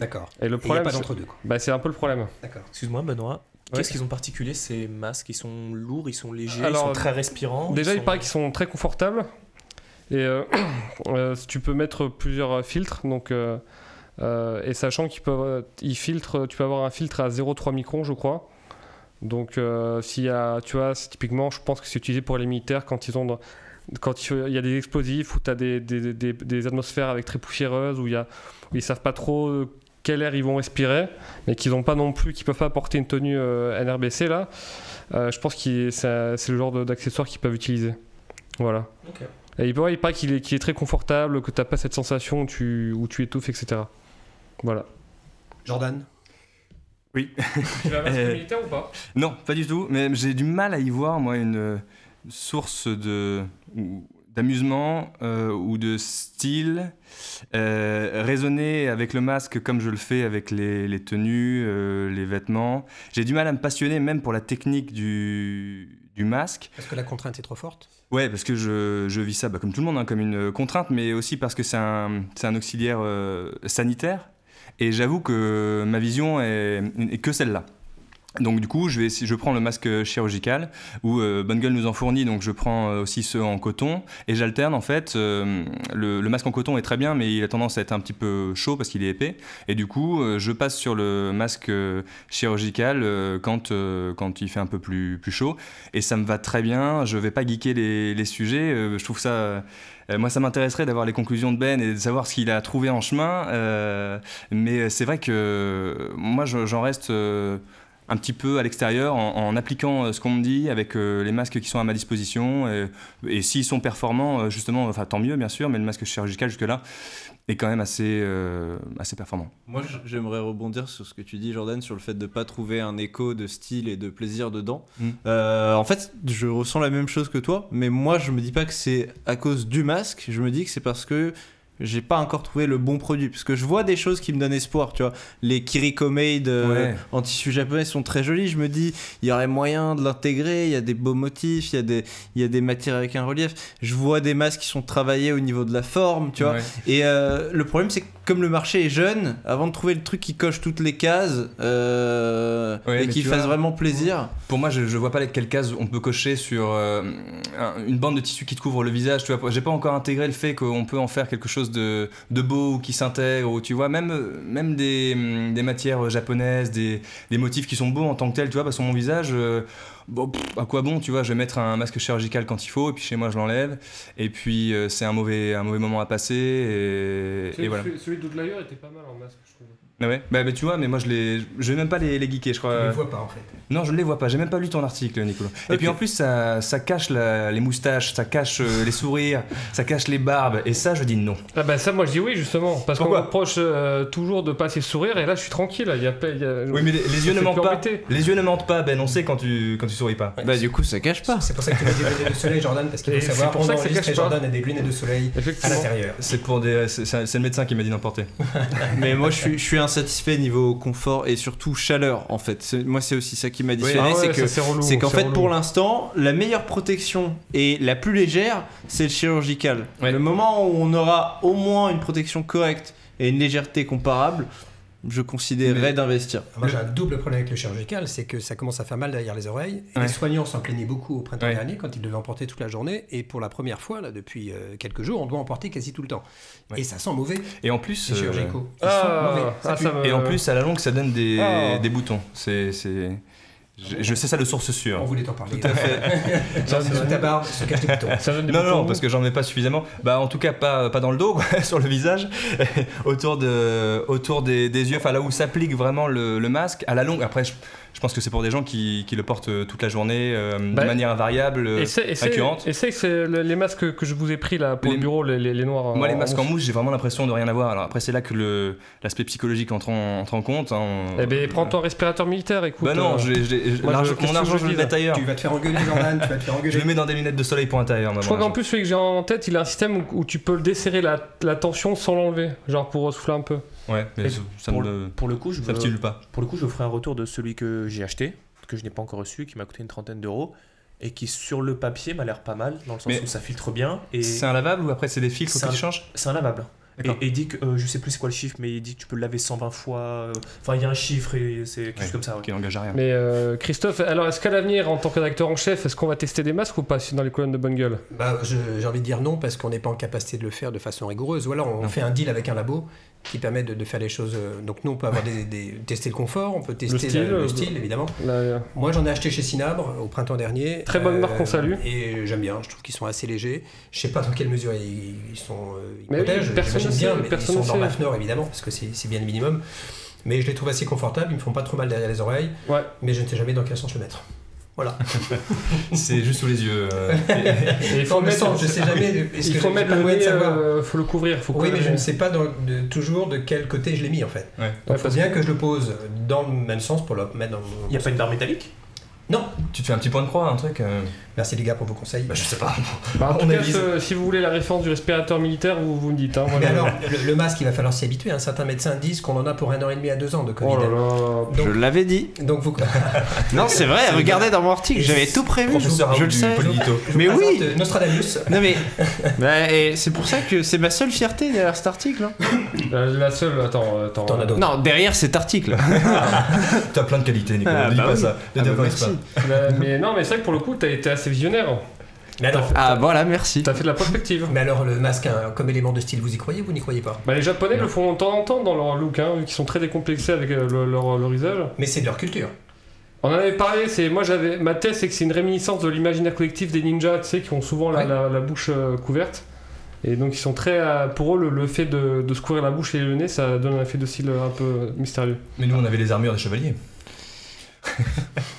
D'accord. Et le problème c'est entre deux. Bah, c'est un peu le problème. D'accord. Excuse-moi Benoît. Qu'est-ce ouais. qu'ils ont particulier ces masques? Ils sont lourds, ils sont légers, alors, ils sont très respirants. Déjà ils sont... il paraît qu'ils sont très confortables et euh, euh, tu peux mettre plusieurs filtres donc. Euh, Euh, et sachant qu'il peut, il filtre, tu peux avoir un filtre à zéro virgule trois microns je crois, Donc euh, s'il y a, tu vois, typiquement je pense que c'est utilisé pour les militaires quand ils ont dans, quand il y a des explosifs où tu as des, des, des, des atmosphères avec très poussiéreuses où, il y a, où ils savent pas trop quel air ils vont respirer, mais qu'ils n'ont pas non plus, qu'ils peuvent pas porter une tenue euh, N R B C là. Euh, je pense que c'est le genre d'accessoires qu'ils peuvent utiliser. Voilà. Okay. Et il paraît qu'il est, qu'il est très confortable, que tu n'as pas cette sensation où tu, où tu étouffes, et cetera. Voilà. Jordan ? Oui. Tu vas masquer euh, militaire ou pas ? Non, pas du tout. Mais j'ai du mal à y voir, moi, une source de, d'amusement euh, ou de style euh, raisonner avec le masque comme je le fais avec les, les tenues, euh, les vêtements. J'ai du mal à me passionner même pour la technique du... du masque. Parce que la contrainte est trop forte. Ouais, parce que je, je vis ça bah, comme tout le monde, hein, comme une contrainte, mais aussi parce que c'est un, c'est un auxiliaire euh, sanitaire. Et j'avoue que ma vision est, est que celle-là. Donc du coup, je, vais, je prends le masque chirurgical, où euh, Bonne Gueule nous en fournit, donc je prends aussi ceux en coton, et j'alterne en fait. Euh, le, le masque en coton est très bien, mais il a tendance à être un petit peu chaud parce qu'il est épais, et du coup, euh, je passe sur le masque chirurgical euh, quand, euh, quand il fait un peu plus, plus chaud, et ça me va très bien, je vais pas geeker les, les sujets, euh, je trouve ça... Euh, moi, ça m'intéresserait d'avoir les conclusions de Ben et de savoir ce qu'il a trouvé en chemin, euh, mais c'est vrai que moi, j'en reste... Euh, un petit peu à l'extérieur, en, en appliquant euh, ce qu'on me dit, avec euh, les masques qui sont à ma disposition, et, et s'ils sont performants, euh, justement, enfin tant mieux bien sûr, mais le masque chirurgical jusque-là est quand même assez, euh, assez performant. Moi j'aimerais rebondir sur ce que tu dis Jordan, sur le fait de ne pas trouver un écho de style et de plaisir dedans. Mmh. Euh, en fait, je ressens la même chose que toi, mais moi je me dis pas que c'est à cause du masque, je me dis que c'est parce que j'ai pas encore trouvé le bon produit, parce que je vois des choses qui me donnent espoir, tu vois. Les Kiriko Made euh, ouais. en tissu japonais sont très jolis, je me dis, il y aurait moyen de l'intégrer, il y a des beaux motifs, il y a des, il y a des matières avec un relief. Je vois des masques qui sont travaillés au niveau de la forme, tu vois. Ouais. Et euh, le problème, c'est que comme le marché est jeune, avant de trouver le truc qui coche toutes les cases euh, ouais, et qui fasse vois, vraiment plaisir. Pour moi, je, je vois pas quelles cases on peut cocher sur euh, une bande de tissu qui te couvre le visage, tu vois. J'ai pas encore intégré le fait qu'on peut en faire quelque chose De, de beau qui s'intègre, ou tu vois, même, même des, des matières japonaises, des, des motifs qui sont beaux en tant que tels, tu vois, parce que mon visage, euh, bon, pff, à quoi bon, tu vois, je vais mettre un masque chirurgical quand il faut, et puis chez moi je l'enlève, et puis euh, c'est un mauvais, un mauvais moment à passer, et, celui, et voilà. Celui d'Oudlayer était pas mal en masque, je trouve. Ah ouais, bah, bah tu vois, mais moi je les, je vais même pas les, les geeker, je crois. Je les vois pas en fait. Non, je les vois pas, j'ai même pas lu ton article, Nicolo. Okay. Et puis en plus, ça, ça cache la, les moustaches, ça cache euh, les sourires, ça cache les barbes, et ça, je dis non. Ah bah ça, moi je dis oui, justement, parce qu'on m'approche euh, toujours de passer le sourire, et là je suis tranquille. Y a, y a, oui, mais les, les yeux ne mentent pas. Les yeux ne mentent pas, Ben, on sait quand tu, quand tu souris pas. Ouais. Bah du coup, ça cache pas. C'est pour ça que tu as des lunettes de soleil, Jordan, parce qu'il faut savoir qu'on enregistre Jordan a des lunettes de soleil à l'intérieur. C'est le médecin qui m'a dit d'emporter. Mais moi, je suis un satisfait niveau confort et surtout chaleur en fait. Moi c'est aussi ça qui m'a dissuadé, oui, ouais, c'est qu'en qu fait relou. Pour l'instant la meilleure protection et la plus légère c'est le chirurgical. Ouais. Le moment où on aura au moins une protection correcte et une légèreté comparable, je considérerais d'investir. Moi j'ai un double problème avec le chirurgical, c'est que ça commence à faire mal derrière les oreilles. Et ouais. Les soignants s'en plaignaient beaucoup au printemps ouais. dernier quand ils devaient en porter toute la journée. Et pour la première fois, là, depuis euh, quelques jours, on doit en porter quasi tout le temps. Ouais. Et ça sent mauvais. Et en plus, les chirurgicaux, euh... ah, mauvais, ça ah, ça me... Et en plus, à la longue, ça donne des, ah. des boutons. C'est... Je, je sais ça de source sûre. On voulait t'en parler. Tout à fait. Ça, ça, ta barbe, se cache les boutons. Ça donne des non, boutons non, parce que j'en mets pas suffisamment. Bah, en tout cas, pas, pas dans le dos, quoi, sur le visage, autour, de, autour des, des yeux, enfin là où s'applique vraiment le, le masque, à la longue. Après, je, je pense que c'est pour des gens qui, qui le portent toute la journée, euh, bah, de manière invariable, euh, récurrente. Et c'est que les masques que je vous ai pris là, pour les, le bureau, les, les, les noirs. Moi, les masques en, en mousse, j'ai vraiment l'impression de rien avoir. Alors après, c'est là que l'aspect psychologique entre en, entre en compte. Hein. Eh ben, prends ton respirateur militaire, écoute. Bah non, euh, je, je, Moi, Large, mon argent, je le mets ailleurs. Tu vas te faire engueuler, Jordan, tu vas te faire engueuler. Je le mets dans des lunettes de soleil pour intérieur. Je crois qu'en plus, celui que j'ai en tête, il a un système où, où tu peux le desserrer la, la tension sans l'enlever, genre pour souffler un peu. Ouais, mais ça, ça pour, me, pour le coup, je ça me pas. Pour le coup, je ferai un retour de celui que j'ai acheté, que je n'ai pas encore reçu, qui m'a coûté une trentaine d'euros. Et qui sur le papier m'a l'air pas mal, dans le sens mais où ça filtre bien. Et... C'est un lavable ou après c'est des filtres qui changent? C'est un lavable. Et il dit que, euh, je sais plus c'est quoi le chiffre, mais il dit que tu peux le laver cent vingt fois. Enfin, euh, il y a un chiffre et c'est quelque ouais, chose comme ça. Ouais. Qui n'engage à rien. Mais euh, Christophe, alors est-ce qu'à l'avenir, en tant qu'acteur en chef, est-ce qu'on va tester des masques ou pas dans les colonnes de Bonne Gueule? Bah, j'ai envie de dire non, parce qu'on n'est pas en capacité de le faire de façon rigoureuse. Ou alors on non. fait un deal avec un labo qui permet de, de faire les choses. Donc nous on peut avoir des, des, tester le confort, on peut tester le style, le, le style évidemment. Là, moi j'en ai acheté chez Cinabre au printemps dernier. Très bonne euh, marque qu'on salue. Et j'aime bien, je trouve qu'ils sont assez légers. Je sais pas dans quelle mesure ils, ils sont ils mais protègent, oui, personne bien, mais personne ils sont dans Mafnor évidemment parce que c'est bien le minimum. Mais je les trouve assez confortables, ils me font pas trop mal derrière les oreilles. Ouais. Mais je ne sais jamais dans quel sens le mettre. Voilà. C'est juste sous les yeux. Euh... Et il faut mettre, sens, je sais jamais. Il faut mettre le nez, euh, faut le couvrir. Faut oui, mais je ne sais pas dans, de, toujours de quel côté je l'ai mis en fait. Ouais. Donc il ouais, faut bien que... que je le pose dans le même sens pour le mettre dans. Il n'y a pas une barre métallique? Non. Tu te fais un petit point de croix, un truc. Euh... Merci les gars pour vos conseils. Bah, je sais pas. Bah, en tout cas, ce, si vous voulez la référence du respirateur militaire, vous, vous me dites. Hein, voilà. Mais alors, le, le masque, il va falloir s'y habituer. Hein. Certains médecins disent qu'on en a pour un an et demi à deux ans de Covid. Oh, donc, je l'avais dit. Donc vous. Non, c'est vrai. Regardez dans mon article, j'avais tout prévu. Professeur je le sais. Mais oui. Nostradamus. Non mais. Bah, c'est pour ça que c'est ma seule fierté derrière cet article. Hein. La, la seule. Attends, attends. T'en as d'autres. Non, derrière cet article. T'as plein de qualités, Nicolas. Ah, bah, dis pas oui. ça. Ne dévalorise pas. Mais, mais non, mais c'est vrai que pour le coup, t'as été assez visionnaire. Fait, ah voilà, merci. T'as fait de la prospective. Mais alors, le masque hein, comme élément de style, vous y croyez ou vous n'y croyez pas? Bah, les Japonais ouais. le font de temps en temps dans leur look, hein, vu qu'ils sont très décomplexés avec euh, le, leur, leur usage. Mais c'est de leur culture. On en avait parlé, c'est moi j'avais ma thèse, c'est que c'est une réminiscence de l'imaginaire collectif des ninjas, tu sais, qui ont souvent la, ouais. la, la bouche euh, couverte. Et donc ils sont très... Euh, pour eux, le, le fait de, de se couvrir la bouche et le nez, ça donne un effet de style un peu mystérieux. Mais nous, on avait les armures des chevaliers.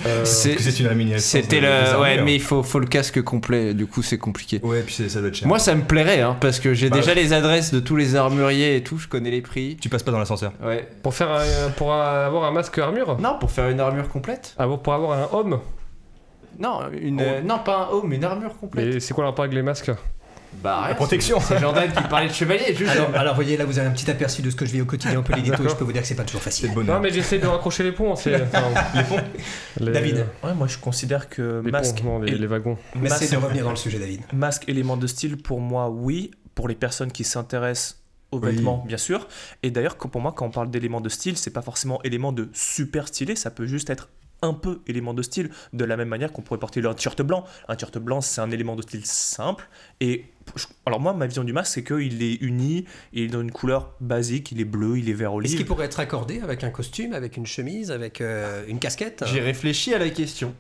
euh, c'est une réminiscence. C'était le, armures, ouais, mais il faut, faut le casque complet. Du coup, c'est compliqué. Ouais, puis ça doit être cher. Moi, ça me plairait, hein, parce que j'ai bah, déjà ouais. les adresses de tous les armuriers et tout. Je connais les prix. Tu passes pas dans l'ascenseur. Ouais. Pour faire, un, pour avoir un masque armure. Non, pour faire une armure complète. Ah bon, pour avoir un homme. Non, une, oh. euh, non, pas un homme, une armure complète. Et c'est quoi le rapport avec les masques? Bah, la protection. C'est Jordan qui parlait de chevalier. Alors, alors, voyez, là, vous avez un petit aperçu de ce que je vis au quotidien un peu les ghettos. Je peux vous dire que c'est pas toujours facile. Non, mais j'essaie de raccrocher les ponts. Enfin, les ponts. Les... David. Ouais, moi, je considère que les masque ponts, non, les, et... les wagons. Mais c'est de revenir dans le sujet, David. Masque, élément de style, pour moi, oui. Pour les personnes qui s'intéressent aux vêtements, oui. bien sûr. Et d'ailleurs, pour moi, quand on parle d'élément de style, c'est pas forcément élément de super stylé. Ça peut juste être un peu élément de style, de la même manière qu'on pourrait porter un t-shirt blanc. Un t-shirt blanc, c'est un élément de style simple. Et alors moi, ma vision du masque, c'est qu'il est uni, il est dans une couleur basique, il est bleu, il est vert olive. Est-ce qu'il pourrait être accordé avec un costume, avec une chemise, avec euh, une casquette? J'ai réfléchi à la question.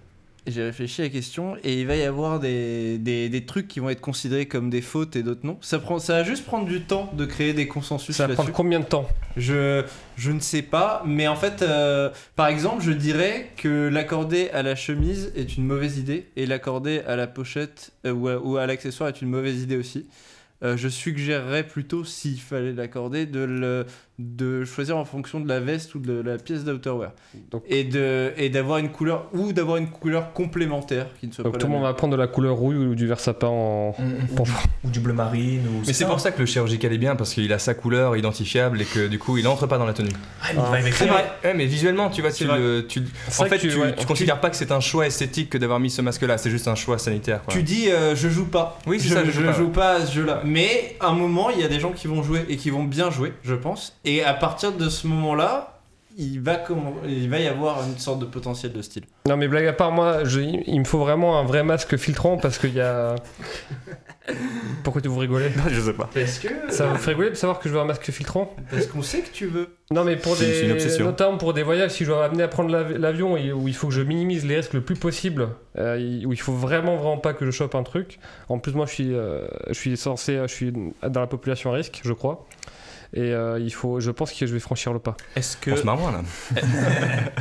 J'ai réfléchi à la question et il va y avoir des, des, des trucs qui vont être considérés comme des fautes et d'autres non. Ça, prend, ça va juste prendre du temps de créer des consensus. Ça va prendre combien de temps? Je... Je ne sais pas, mais en fait, euh, par exemple, je dirais que l'accorder à la chemise est une mauvaise idée et l'accorder à la pochette euh, ou à, à l'accessoire est une mauvaise idée aussi. Euh, je suggérerais plutôt, s'il fallait l'accorder, de, le, de choisir en fonction de la veste ou de la pièce d'outerwear. Et d'avoir une couleur, ou d'avoir une couleur complémentaire qui ne soit donc pas tout le monde va prendre de la couleur rouille ou du vert sapin en... mmh, ou, du, ou du bleu marine. Ou mais c'est pour ça que le chirurgical est bien, parce qu'il a sa couleur identifiable et que du coup il n'entre pas dans la tenue. Ah, mais, ah, c'est vrai. Ouais, mais visuellement, tu vois, tu le, tu, en fait, tu ne ouais, considères tu... pas que c'est un choix esthétique que d'avoir mis ce masque-là, c'est juste un choix sanitaire. Quoi. Tu dis euh, je joue pas. Oui, je ne joue, joue pas à ce jeu-là. Mais à un moment, il y a des gens qui vont jouer et qui vont bien jouer, je pense. Et à partir de ce moment-là, il va, il va y avoir une sorte de potentiel de style. Non mais blague à part, moi, je, il me faut vraiment un vrai masque filtrant parce qu'il y a... Pourquoi tu vous rigolez? Non, je sais pas. Parce que... Ça vous fait rigoler de savoir que je veux un masque filtrant? Parce qu'on sait que tu veux. Non mais pour des... une obsession. Notamment pour des voyages, si je dois amener à prendre l'avion où il faut que je minimise les risques le plus possible, euh, où il faut vraiment vraiment pas que je chope un truc. En plus moi je suis, euh, je suis censé, je suis dans la population à risque, je crois. Et euh, il faut, je pense que je vais franchir le pas. Est-ce que... On se marre moins, là.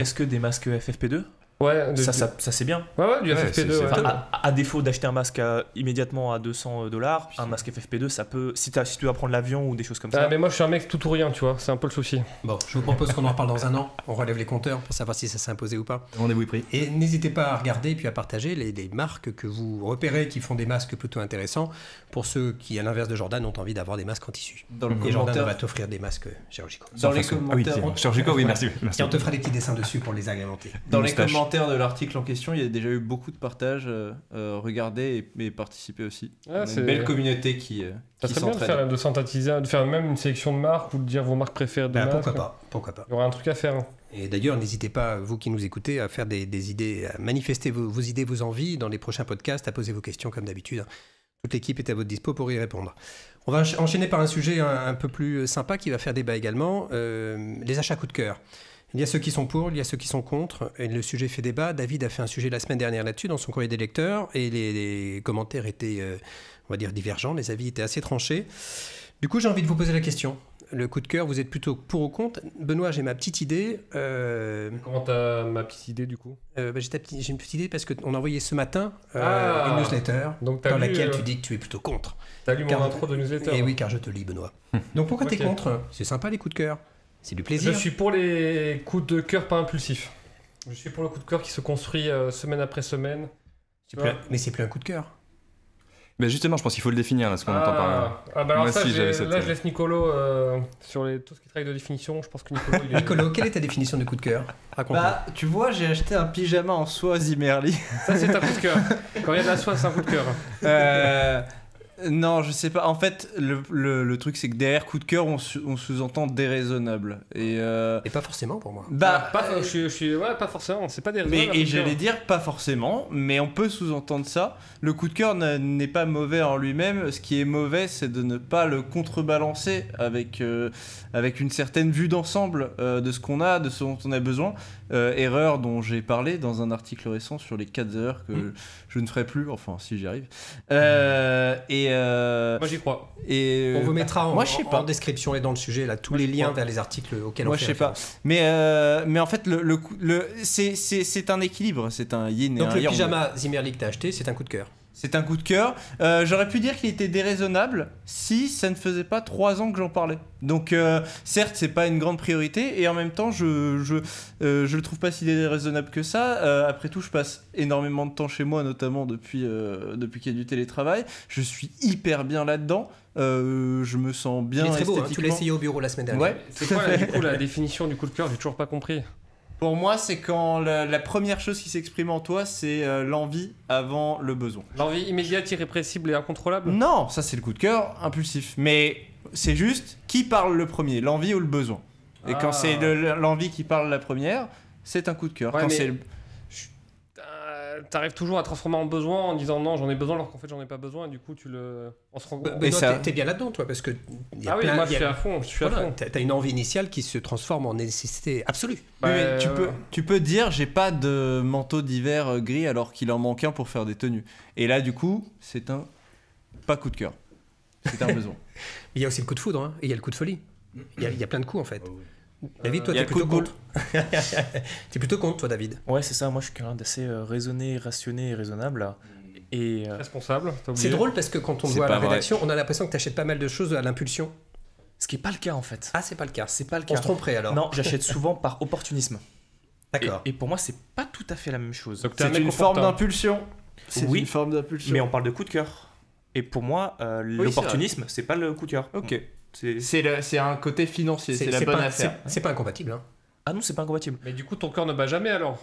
Est-ce que des masques F F P deux? Ouais, de... ça, ça, ça c'est bien. Ouais, ouais, du F F P deux. Ouais. Enfin, à, à défaut d'acheter un masque à, immédiatement à deux cents dollars, un masque F F P deux, ça peut. Si, si tu vas prendre l'avion ou des choses comme ça. Ah, mais moi je suis un mec tout ou rien, tu vois, c'est un peu le souci. Bon, je vous propose qu'on en reparle dans un an, on relève les compteurs pour savoir si ça s'est imposé ou pas. Rendez-vous pris. Et n'hésitez pas à regarder et puis à partager les, les marques que vous repérez qui font des masques plutôt intéressants pour ceux qui, à l'inverse de Jordan, ont envie d'avoir des masques en tissu. Dans le et Jordan va t'offrir des masques chirurgicaux. Dans, dans les commentaires. Ah, oui, chirurgicaux, oui, merci. merci. Et on te fera des petits dessins dessus pour les agrémenter. Dans les commentaires de l'article en question, il y a déjà eu beaucoup de partages. Euh, regardez et, et participez aussi. Ah, c'est une belle communauté qui, euh, qui s'entraîne. Ça serait bien de, de synthétiser, de faire même une sélection de marques ou de dire vos marques préférées de ben, marques. Pourquoi pas, pourquoi pas. Il y aura un truc à faire. Hein. Et d'ailleurs, n'hésitez pas, vous qui nous écoutez, à faire des, des idées, à manifester vos, vos idées, vos envies dans les prochains podcasts, à poser vos questions comme d'habitude. Toute l'équipe est à votre dispo pour y répondre. On va enchaîner par un sujet un, un peu plus sympa qui va faire débat également, euh, les achats coup de cœur. Il y a ceux qui sont pour, il y a ceux qui sont contre, et le sujet fait débat. David a fait un sujet la semaine dernière là-dessus dans son courrier des lecteurs, et les, les commentaires étaient, euh, on va dire, divergents, les avis étaient assez tranchés. Du coup, j'ai envie de vous poser la question. Le coup de cœur, vous êtes plutôt pour ou contre? Benoît, j'ai ma petite idée. Euh... Comment t'as ma petite idée du coup? euh, bah, J'ai petit... une petite idée parce qu'on a envoyé ce matin euh, ah, une newsletter donc dans lu, laquelle euh... tu dis que tu es plutôt contre. T'as lu mon car... intro de newsletter? Et oui, car je te lis, Benoît. Donc pourquoi okay. t'es contre? C'est sympa les coups de cœur. C'est du plaisir. Je suis pour les coups de cœur pas impulsifs. Je suis pour le coup de cœur qui se construit euh, semaine après semaine. Plus un... Mais c'est plus un coup de cœur. Mais justement, je pense qu'il faut le définir, là, ce qu'on ah, entend par là. Ah bah alors moi ça, si, cette... là, je laisse Nicolo euh, sur les... tout ce qui travaille de définition. Je pense que Nicolo, il est... Nicolo, quelle est ta définition de coup de cœur? Bah, tu vois, j'ai acheté un pyjama en soie Zimmerli. Ça, c'est un coup de cœur. Quand il y a de la soie, c'est un coup de cœur. Euh... Non, je sais pas. En fait, le, le, le truc, c'est que derrière coup de cœur, on, on sous-entend déraisonnable. Et, euh... et pas forcément pour moi. Bah, bah pas, euh... je, je, je, ouais, pas forcément. C'est pas déraisonnable. Mais, et j'allais dire pas forcément, mais on peut sous-entendre ça. Le coup de cœur n'est pas mauvais en lui-même. Ce qui est mauvais, c'est de ne pas le contrebalancer avec, euh, avec une certaine vue d'ensemble euh, de ce qu'on a, de ce dont on a besoin. Euh, erreur dont j'ai parlé dans un article récent sur les quatre heures que mmh. je, je ne ferai plus. Enfin, si j'y arrive. Euh, et Euh... moi j'y crois. Et euh... on vous mettra en, moi, je sais pas. en description et dans le sujet là tous moi, les liens crois. vers les articles auxquels moi, on fait je sais référence. Pas. Mais euh... mais en fait le, le, le c'est un équilibre, c'est un yin. Donc et un le yang. Pyjama Zimmerli que t'as acheté, c'est un coup de cœur. C'est un coup de cœur. Euh, J'aurais pu dire qu'il était déraisonnable si ça ne faisait pas trois ans que j'en parlais. Donc euh, certes, c'est pas une grande priorité et en même temps, je je, euh, je le trouve pas si déraisonnable que ça. Euh, après tout, je passe énormément de temps chez moi, notamment depuis euh, depuis qu'il y a du télétravail. Je suis hyper bien là-dedans. Euh, je me sens bien. Il est très beau. Hein, tu l'as essayé au bureau la semaine dernière. Ouais. C'est quoi là, du coup la définition du coup de cœur? J'ai toujours pas compris. Pour moi, c'est quand la, la première chose qui s'exprime en toi, c'est euh, l'envie avant le besoin. L'envie immédiate, irrépressible et incontrôlable? Non, ça c'est le coup de cœur impulsif. Mais c'est juste, qui parle le premier, l'envie ou le besoin? Et ah. quand c'est l'envie qui parle la première, c'est un coup de cœur. Ouais, quand c'est le... T'arrives toujours à transformer en besoin en disant non, j'en ai besoin alors qu'en fait j'en ai pas besoin, et du coup tu le. On se rend compte. Mais ça... t'es bien là-dedans, toi, parce que. Y a ah oui, plein, moi je y a... suis à fond, je suis voilà, à fond. T'as une envie initiale qui se transforme en nécessité absolue. Bah, oui, mais tu, euh... peux, tu peux dire j'ai pas de manteau d'hiver gris alors qu'il en manque un pour faire des tenues. Et là, du coup, c'est un. Pas coup de cœur. C'est un besoin. Il y a aussi le coup de foudre, hein, et il y a le coup de folie. Il y a, il y a plein de coups en fait. Oh, oui. David, toi, t'es plutôt contre. T'es plutôt contre, toi, David. Ouais, c'est ça. Moi, je suis quelqu'un d'assez euh, raisonné, rationné et raisonnable. Et, euh... responsable. C'est drôle parce que quand on voit la rédaction, on a l'impression que t'achètes pas mal de choses à l'impulsion. Ce qui n'est pas le cas, en fait. Ah, c'est pas le cas. C'est pas le cas. On se tromperait alors. Non, j'achète souvent par opportunisme. D'accord. Et, et pour moi, c'est pas tout à fait la même chose. C'est un une forme d'impulsion. C'est oui, une forme d'impulsion. Mais on parle de coup de cœur. Et pour moi, euh, oui, l'opportunisme, c'est pas le coup de cœur. Ok. C'est un côté financier, c'est la bonne pas, affaire. C'est pas incompatible. Hein. Ah non, c'est pas incompatible. Mais du coup, ton cœur ne bat jamais alors?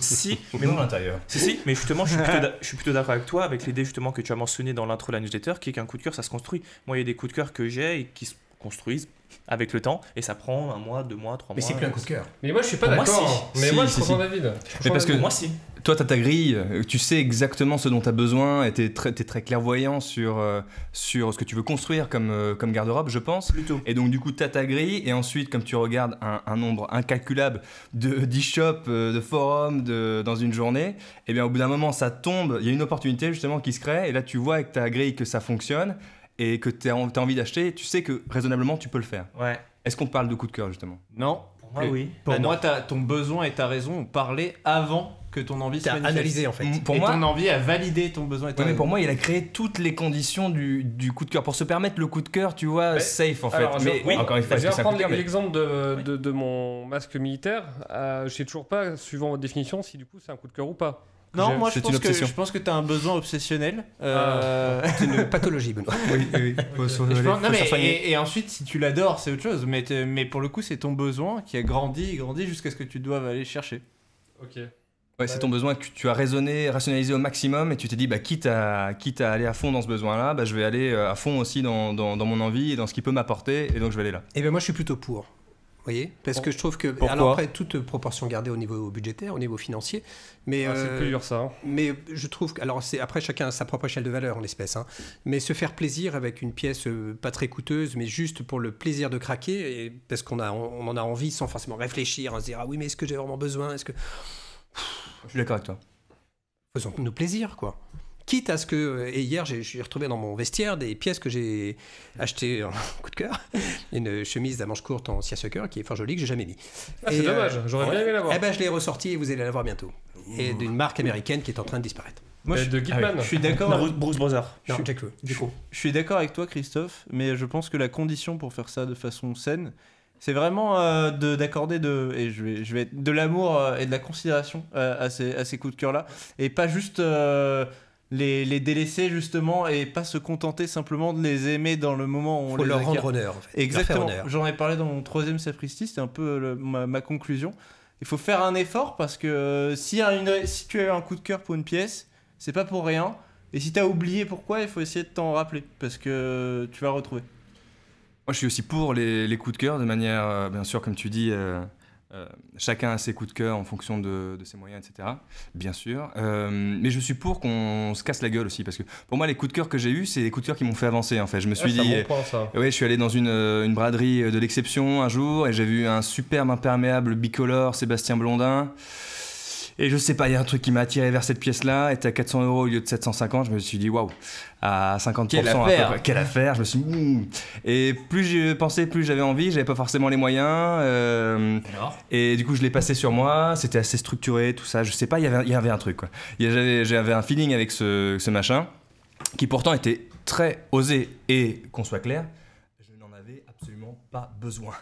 Si, mais non, l'intérieur. Si, si, mais justement, je suis plutôt d'accord avec toi, avec l'idée justement que tu as mentionné dans l'intro de la newsletter, qui est qu'un coup de cœur, ça se construit. Moi, il y a des coups de cœur que j'ai et qui se construisent avec le temps, et ça prend un mois, deux mois, trois mais mois. Mais c'est plus un coup de cœur. Mais moi, je suis pas d'accord. Si. Mais si, moi, je si, comprends si. David. Je mais parce que moi, si. Toi, tu as ta grille, tu sais exactement ce dont tu as besoin et tu es très, très clairvoyant sur, euh, sur ce que tu veux construire comme, euh, comme garde-robe, je pense. Plutôt. Et donc, du coup, tu as ta grille et ensuite, comme tu regardes un, un nombre incalculable d'e-shops, de forums de, dans une journée, eh bien, au bout d'un moment, ça tombe, il y a une opportunité justement qui se crée et là, tu vois avec ta grille que ça fonctionne et que tu as envie d'acheter, tu sais que raisonnablement, tu peux le faire. Ouais. Est-ce qu'on parle de coup de cœur justement? Non. Pour moi, et oui. Pour bah, moi, t'as, ton besoin et ta raison ont parlé avant que ton envie soit analysée en fait. Pour et moi, ton envie a validé ton besoin. Et ton oui, mais pour moi, il a créé toutes les conditions du, du coup de cœur pour se permettre le coup de cœur, tu vois, mais, safe en alors, fait. Mais, oui, encore une fois, je vais prendre l'exemple de, oui. de, de mon masque militaire. Euh, je sais toujours pas, suivant votre définition, si du coup c'est un coup de cœur ou pas. Non, moi je pense, que, je pense que tu as un besoin obsessionnel. Euh... Euh, c'est une pathologie, Benoît. Oui, oui. Faut sauver, et, pense, non, mais, et, et ensuite, si tu l'adores, c'est autre chose. Mais, mais pour le coup, c'est ton besoin qui a grandi et grandi jusqu'à ce que tu doives aller chercher. Ok. Ouais, c'est ton besoin que tu as raisonné, rationalisé au maximum et tu t'es dit, bah, quitte, à, quitte à aller à fond dans ce besoin-là, bah, je vais aller à fond aussi dans, dans, dans mon envie et dans ce qui peut m'apporter et donc je vais aller là. Et bien moi, je suis plutôt pour. voyez, parce bon. que je trouve que, Pourquoi alors après, toute proportion gardée au niveau budgétaire, au niveau financier, mais ah, euh, c'est plus dur ça. Hein. Mais je trouve que, alors c'est après chacun a sa propre échelle de valeur en l'espèce, hein, mais se faire plaisir avec une pièce euh, pas très coûteuse, mais juste pour le plaisir de craquer, et, parce qu'on a, on, on en a envie sans forcément réfléchir, hein, se dire ah oui mais est-ce que j'ai vraiment besoin, est-ce que je suis d'accord avec toi. Faisons-nous plaisir quoi. Quitte à ce que, et hier j'ai retrouvé dans mon vestiaire des pièces que j'ai achetées en coup de cœur, une chemise à manches courtes en seersucker qui est fort jolie que j'ai jamais mis. Ah, c'est dommage, euh, j'aurais ouais. bien aimé l'avoir. Eh ben je l'ai ressortie et vous allez la voir bientôt. Ouh. Et d'une marque américaine qui est en train de disparaître. Moi, euh, je, de Gitman. Ah oui. Je suis d'accord. Avec... Brooks Brothers. Je, je, je suis d'accord avec toi Christophe, mais je pense que la condition pour faire ça de façon saine, c'est vraiment euh, d'accorder de, et je vais, je vais de l'amour euh, et de la considération euh, à, ces, à ces coups de cœur là, et pas juste euh, Les, les délaisser justement et pas se contenter simplement de les aimer dans le moment où on les acquiert. Faut leur rendre honneur. En fait. Exactement. J'en ai parlé dans mon troisième sapristi, c'était un peu le, ma, ma conclusion. Il faut faire un effort parce que euh, si, une, si tu as eu un coup de cœur pour une pièce, c'est pas pour rien. Et si tu as oublié pourquoi, il faut essayer de t'en rappeler parce que euh, tu vas retrouver. Moi je suis aussi pour les, les coups de cœur de manière, euh, bien sûr, comme tu dis. Euh... Euh, chacun a ses coups de cœur en fonction de, de ses moyens, et cetera. Bien sûr. Euh, mais je suis pour qu'on se casse la gueule aussi, parce que pour moi, les coups de cœur que j'ai eus, c'est les coups de cœur qui m'ont fait avancer. En fait, je me suis ah, dit, bon point, ça. Ouais, je suis allé dans une, une braderie de l'Exception un jour et j'ai vu un superbe imperméable bicolore Sébastien Blondin. Et je sais pas, il y a un truc qui m'a attiré vers cette pièce-là, était à quatre cents euros au lieu de sept cent cinquante, je me suis dit waouh, à cinquante pour cent. Quelle affaire, peu, quelle affaire, je me suis dit, et plus j'y pensais, plus j'avais envie, j'avais pas forcément les moyens, euh, alors et du coup je l'ai passé sur moi, c'était assez structuré, tout ça, je sais pas, il y avait, il y avait un truc quoi. J'avais un feeling avec ce, ce machin, qui pourtant était très osé, et qu'on soit clair, je n'en avais absolument pas besoin.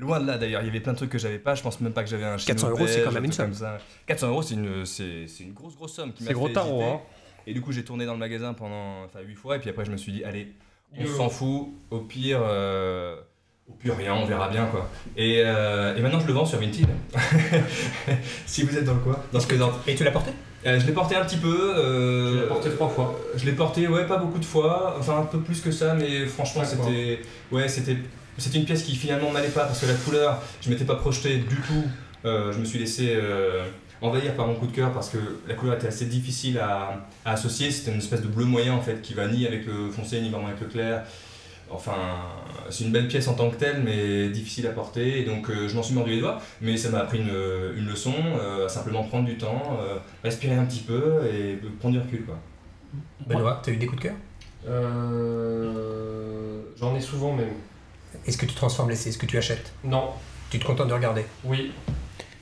Loin de là d'ailleurs, il y avait plein de trucs que j'avais pas, je pense même pas que j'avais un chinois. quatre cents euros c'est quand même une somme. quatre cents euros c'est une, une grosse grosse somme qui m'a fait hésiter. C'est gros tarot hein. Et du coup j'ai tourné dans le magasin pendant huit fois et puis après je me suis dit allez, on s'en fout, au pire, euh, au pire rien, on verra bien quoi. Et, euh, et maintenant je le vends sur Vinted. Si vous êtes dans le quoi dans ce que dans... Et tu l'as porté? Euh, je l'ai porté un petit peu. Euh, je l'ai porté trois fois. Je l'ai porté, ouais, pas beaucoup de fois, enfin un peu plus que ça, mais franchement c'était... Ouais, c'était... C'était une pièce qui finalement m'allait pas parce que la couleur, je m'étais pas projeté du tout. Euh, je me suis laissé euh, envahir par mon coup de cœur parce que la couleur était assez difficile à, à associer. C'était une espèce de bleu moyen en fait qui va ni avec le foncé ni vraiment avec le clair. Enfin, c'est une belle pièce en tant que telle mais difficile à porter. Et donc euh, je m'en suis mordu les doigts, mais ça m'a appris une, une leçon euh, à simplement prendre du temps, euh, respirer un petit peu et prendre du recul quoi. Benoît, t'as eu des coups de cœur ? Euh, J'en ai souvent même. Est-ce que tu transformes l'essai? Est-ce que tu achètes? Non. Tu te contentes de regarder? Oui.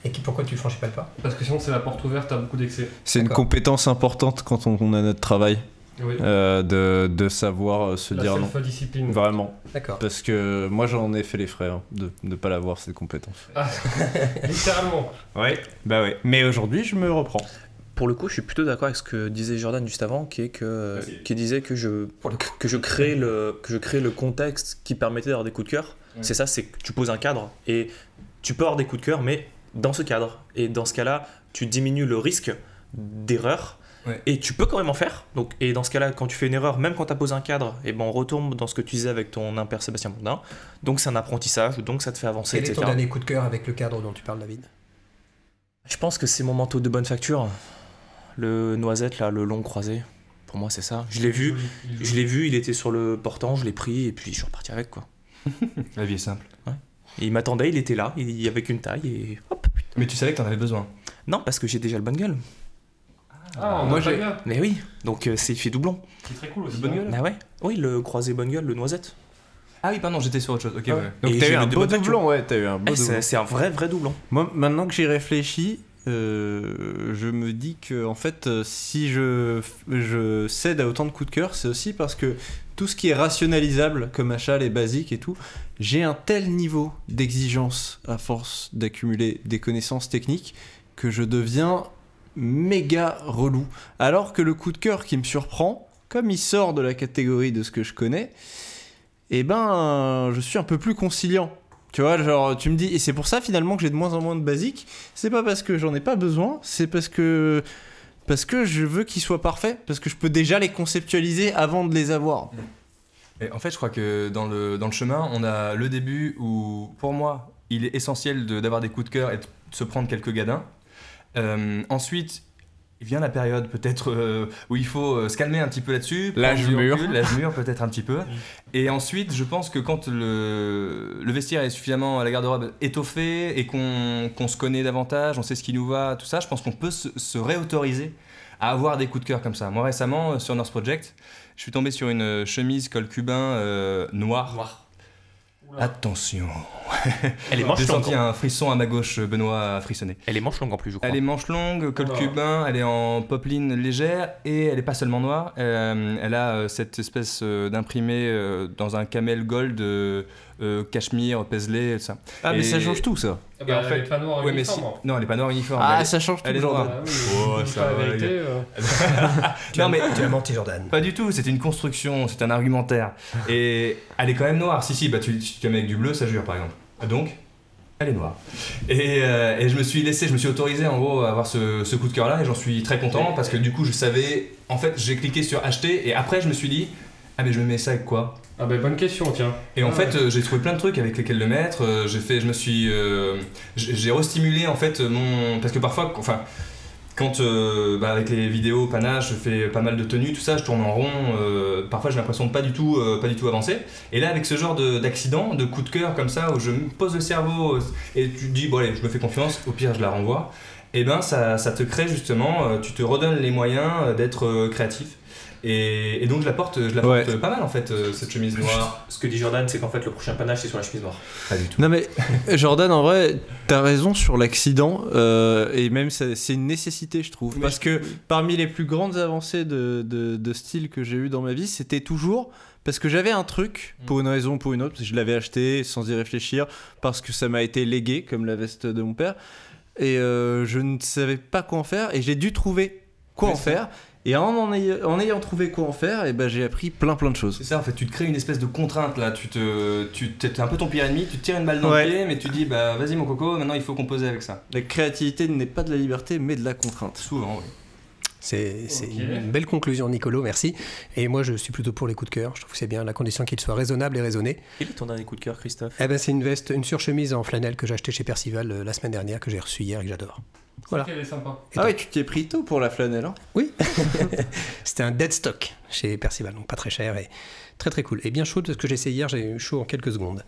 Et qui, pourquoi tu franchis pas le pas? Parce que sinon c'est la porte ouverte à beaucoup d'excès. C'est une compétence importante quand on, on a notre travail. Oui. Euh, de, de savoir se la dire non. Discipline. Vraiment. D'accord. Parce que moi j'en ai fait les frais hein, de ne pas l'avoir cette compétence. Ah, littéralement. Oui. Bah oui. Mais aujourd'hui je me reprends. Pour le coup, je suis plutôt d'accord avec ce que disait Jordan juste avant, qui, est que, qui disait que je, que, je crée le, que je crée le contexte qui permettait d'avoir des coups de cœur. Mmh. C'est ça, c'est que tu poses un cadre et tu peux avoir des coups de cœur, mais dans ce cadre. Et dans ce cas-là, tu diminues le risque d'erreur. Ouais. Et tu peux quand même en faire. Donc, et dans ce cas-là, quand tu fais une erreur, même quand tu as posé un cadre, et ben on retourne dans ce que tu disais avec ton imper Sébastien Bondin. Donc c'est un apprentissage, donc ça te fait avancer. Quel est ton dernier coup de cœur avec le cadre dont tu parles, David? Je pense que c'est mon manteau de bonne facture. Le noisette là, le long croisé, pour moi c'est ça. Je l'ai vu, je l'ai vu, il était sur le portant, je l'ai pris et puis je suis reparti avec quoi. La vie est simple. Ouais. Et il m'attendait, il était là, il avait qu'une taille et hop. Mais tu savais que t'en avais besoin? Non, parce que j'ai déjà le Bonne Gueule. Ah, ah moi j'ai. Mais oui, donc euh, c'est fait doublon. C'est très cool aussi. Le Bonne Gueule. Ah ouais. Oui, le croisé Bonne Gueule, le noisette. Ah oui, pardon, j'étais sur autre chose. Ok. Ah ouais. Ouais. Donc t'as eu, eu un beau doublon, ouais, t'as eu un beau. C'est un vrai vrai doublon. Moi, maintenant que j'y réfléchis. Euh, je me dis que en fait si je, je cède à autant de coups de cœur, c'est aussi parce que tout ce qui est rationalisable comme achat, les basiques et tout, j'ai un tel niveau d'exigence à force d'accumuler des connaissances techniques que je deviens méga relou, alors que le coup de cœur qui me surprend, comme il sort de la catégorie de ce que je connais, eh ben je suis un peu plus conciliant. Tu vois, genre, tu me dis, et c'est pour ça finalement que j'ai de moins en moins de basiques. C'est pas parce que j'en ai pas besoin, c'est parce que parce que je veux qu'ils soient parfaits, parce que je peux déjà les conceptualiser avant de les avoir. Et en fait, je crois que dans le dans le chemin, on a le début où, pour moi, il est essentiel d'avoir de, des coups de cœur et de se prendre quelques gadins. Euh, ensuite, il vient la période peut-être euh, où il faut euh, se calmer un petit peu là-dessus. L'âge mûr. L'âge mûr peut-être un petit peu. Et ensuite, je pense que quand le, le vestiaire est suffisamment à la garde-robe étoffé et qu'on qu'on se connaît davantage, on sait ce qui nous va, tout ça, je pense qu'on peut se, se réautoriser à avoir des coups de cœur comme ça. Moi récemment, sur North Project, je suis tombé sur une chemise col cubain euh, noire. Noir. Attention. Elle est manche longue. J'ai senti un frisson à ma gauche, Benoît a frissonné. Elle est manche longue en plus, je crois. Elle est manche longue, col cubain, elle est en popeline légère et elle n'est pas seulement noire. Euh, elle a cette espèce d'imprimé euh, dans un camel gold, euh, cachemire, paisley, tout ça. Ah, et... mais ça change tout ça. Ah bah, en fait, elle n'est pas noire ouais, uniforme. Si... Non, elle n'est pas noire uniforme. Ah, elle... ça change tout. Elle est Jordan. Ah, oui, oh, ça pas va, la vérité, euh... non, mais tu as menti, Jordan. Pas du tout, c'est une construction, c'est un argumentaire. Et elle est quand même noire. Si, si, bah, tu, tu la mets avec du bleu, ça jure, par exemple. Donc, elle est noire. Et, euh, et je me suis laissé, je me suis autorisé en gros à avoir ce, ce coup de cœur-là et j'en suis très content parce que du coup, je savais. En fait, j'ai cliqué sur acheter et après, je me suis dit. Ah mais je me mets ça avec quoi? Ah bah bonne question tiens. Et en ah, fait ouais. euh, j'ai trouvé plein de trucs avec lesquels le mettre, euh, j'ai fait, je me suis, euh, j'ai restimulé en fait mon, parce que parfois, enfin, quand euh, bah, avec les vidéos panache, je fais pas mal de tenues, tout ça, je tourne en rond, euh, parfois j'ai l'impression de pas du tout, euh, pas du tout avancer. Et là avec ce genre d'accident, de, de coup de cœur comme ça, où je me pose le cerveau et tu te dis bon allez je me fais confiance, au pire je la renvoie, et ben ça, ça te crée justement, euh, tu te redonnes les moyens d'être euh, créatif. Et, et donc je la porte, je la porte ouais. pas mal en fait euh, cette chemise noire. Ce que dit Jordan c'est qu'en fait le prochain panache c'est sur la chemise noire. Pas du tout. Non mais Jordan en vrai t'as raison sur l'accident euh, et même c'est une nécessité je trouve mais parce je... que parmi les plus grandes avancées de, de, de style que j'ai eu dans ma vie c'était toujours parce que j'avais un truc pour une raison ou pour une autre parce que je l'avais acheté sans y réfléchir parce que ça m'a été légué comme la veste de mon père et euh, je ne savais pas quoi en faire et j'ai dû trouver quoi mais en faire. Et en, en, ayant, en ayant trouvé quoi en faire, et ben j'ai appris plein plein de choses. C'est ça, en fait, tu te crées une espèce de contrainte là, tu te, tu t'es un peu ton pire ennemi, tu te tires une balle dans ouais. le pied, mais tu dis bah vas-y mon coco, maintenant il faut composer avec ça. La créativité n'est pas de la liberté, mais de la contrainte. Souvent, oui. C'est okay. une belle conclusion, Nicolo, merci. Et moi, je suis plutôt pour les coups de cœur. Je trouve que c'est bien, la condition qu'ils soient raisonnables et raisonnés. Quel est ton dernier coup de cœur, Christophe? Eh ben, c'est une veste, une surchemise en flanelle que j'ai achetée chez Percival euh, la semaine dernière, que j'ai reçue hier et que j'adore. Voilà. Elle est sympa. Et ah oui, tu t'es pris tôt pour la flanelle, hein? Oui. C'était un dead stock chez Percival, donc pas très cher et très très cool. Et bien chaud, parce que j'ai essayé hier, j'ai eu chaud en quelques secondes.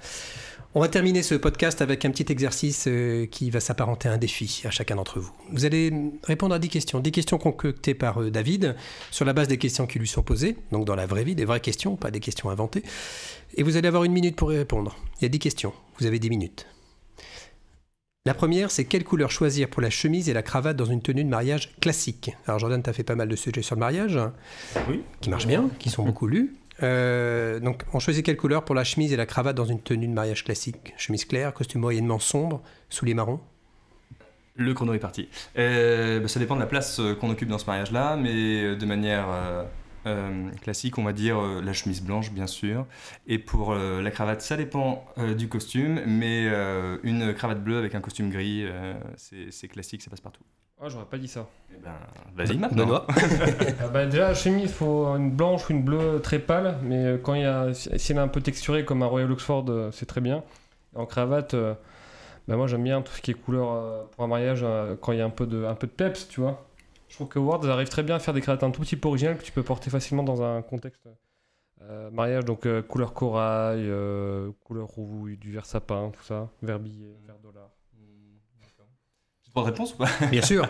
On va terminer ce podcast avec un petit exercice qui va s'apparenter à un défi à chacun d'entre vous. Vous allez répondre à dix questions. dix questions concoctées par David, sur la base des questions qui lui sont posées, donc dans la vraie vie, des vraies questions, pas des questions inventées. Et vous allez avoir une minute pour y répondre. Il y a dix questions, vous avez dix minutes. La première, c'est quelle couleur choisir pour la chemise et la cravate dans une tenue de mariage classique? Alors Jordan, tu as fait pas mal de sujets sur le mariage, oui. qui marchent bien, qui sont beaucoup lus. Euh, donc on choisit quelle couleur pour la chemise et la cravate dans une tenue de mariage classique? Chemise claire, costume moyennement sombre, souliers marrons? Le chrono est parti. Euh, bah, ça dépend de la place qu'on occupe dans ce mariage-là, mais de manière euh, euh, classique, on va dire euh, la chemise blanche, bien sûr. Et pour euh, la cravate, ça dépend euh, du costume, mais euh, une cravate bleue avec un costume gris, euh, c'est classique, ça passe partout. Oh, j'aurais pas dit ça. Eh ben, vas-y maintenant. ah bah déjà, la chemise, il faut une blanche ou une bleue très pâle, mais quand il y a, si elle est un peu texturée comme un Royal Oxford, c'est très bien. En cravate, bah moi j'aime bien tout ce qui est couleur pour un mariage quand il y a un peu de, un peu de peps, tu vois. Je trouve que Ward arrive très bien à faire des cravates un tout petit peu originales que tu peux porter facilement dans un contexte euh, mariage, donc euh, couleur corail, euh, couleur rouille, du vert sapin, tout ça, vert billet, vert dollar. Bonne réponse ou pas? Bien sûr.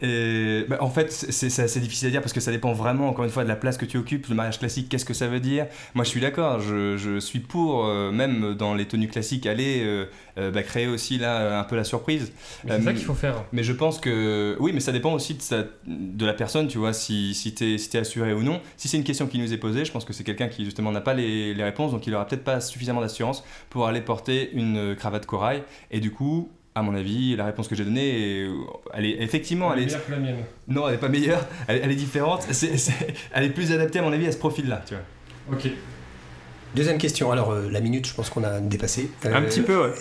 Et, bah, en fait, c'est assez difficile à dire parce que ça dépend vraiment, encore une fois, de la place que tu occupes. Le mariage classique, qu'est-ce que ça veut dire? Moi, je suis d'accord. Je, je suis pour, euh, même dans les tenues classiques, aller euh, bah, créer aussi là un peu la surprise. C'est euh, ça qu'il faut faire. Mais je pense que oui, mais ça dépend aussi de, sa, de la personne, tu vois, si, si t'es si t'es assuré ou non. Si c'est une question qui nous est posée, je pense que c'est quelqu'un qui justement n'a pas les, les réponses, donc il aura peut-être pas suffisamment d'assurance pour aller porter une cravate corail. Et du coup, à mon avis, la réponse que j'ai donnée, elle est effectivement... Elle est meilleure que la mienne. Non, elle n'est pas meilleure, elle, elle est différente. C'est, c'est, elle est plus adaptée, à mon avis, à ce profil-là, tu vois. Ok. Deuxième question. Alors, euh, la minute, je pense qu'on a dépassé. Euh, Un petit peu, ouais.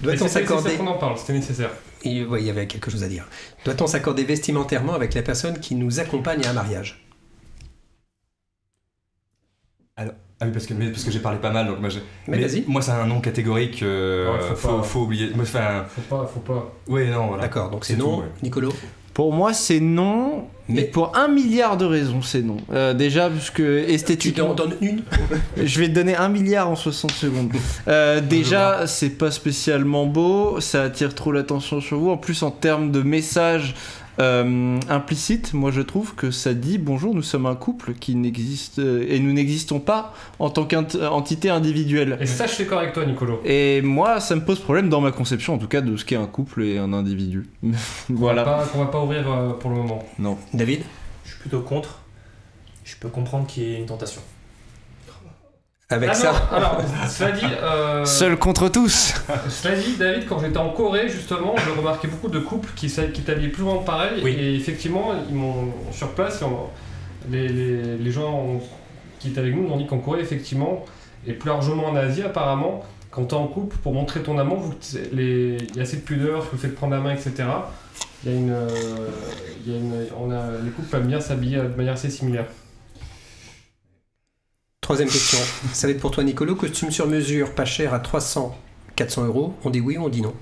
Doit-on s'accorder... C'est nécessaire qu'on en parle, c'était nécessaire. Il ouais, y avait quelque chose à dire. Doit-on s'accorder vestimentairement avec la personne qui nous accompagne à un mariage? Alors... Ah oui, parce que, mais, parce que j'ai parlé pas mal, donc moi j'ai... Mais, mais vas-y. Moi c'est un nom catégorique, euh, ouais, faut, faut, pas, faut oublier... Enfin... Faut pas, faut pas... Oui, non, voilà. D'accord, donc c'est non, tout, ouais. Nicolo? Pour moi c'est non, mais, mais pour un milliard de raisons c'est non. Euh, déjà, parce que esthétiquement... Tu t'en donnes une? Je vais te donner un milliard en soixante secondes. Euh, déjà, c'est pas spécialement beau, ça attire trop l'attention sur vous, en plus en termes de messages... Euh, implicite, moi je trouve que ça dit bonjour, nous sommes un couple qui n'existe euh, et nous n'existons pas en tant qu'entité individuelle. Et ça, je suis d'accord avec toi, Nicolo. Et moi, ça me pose problème dans ma conception, en tout cas, de ce qu'est un couple et un individu. Voilà. Qu'on va pas, qu'on va pas ouvrir euh, pour le moment. Non. David, je suis plutôt contre. Je peux comprendre qu'il y ait une tentation. Avec ah ça. Non, alors, cela dit, euh... seul contre tous. Cela dit, David, quand j'étais en Corée, justement, je remarquais beaucoup de couples qui, qui t'habillaient plus loin pareil. Oui. Et effectivement, ils m'ont sur place, les, les, les gens ont, qui étaient avec nous m'ont dit qu'en Corée, effectivement, et plus largement en Asie, apparemment, quand t'es en couple, pour montrer ton amour, il y a assez de pudeur, le fait de prendre la main, et cetera. Il y a une, euh, y a une, on a, les couples aiment bien s'habiller de manière assez similaire. Troisième question, ça va être pour toi Nicolo, costume sur mesure, pas cher, à trois cents, quatre cents euros, on dit oui ou on dit non?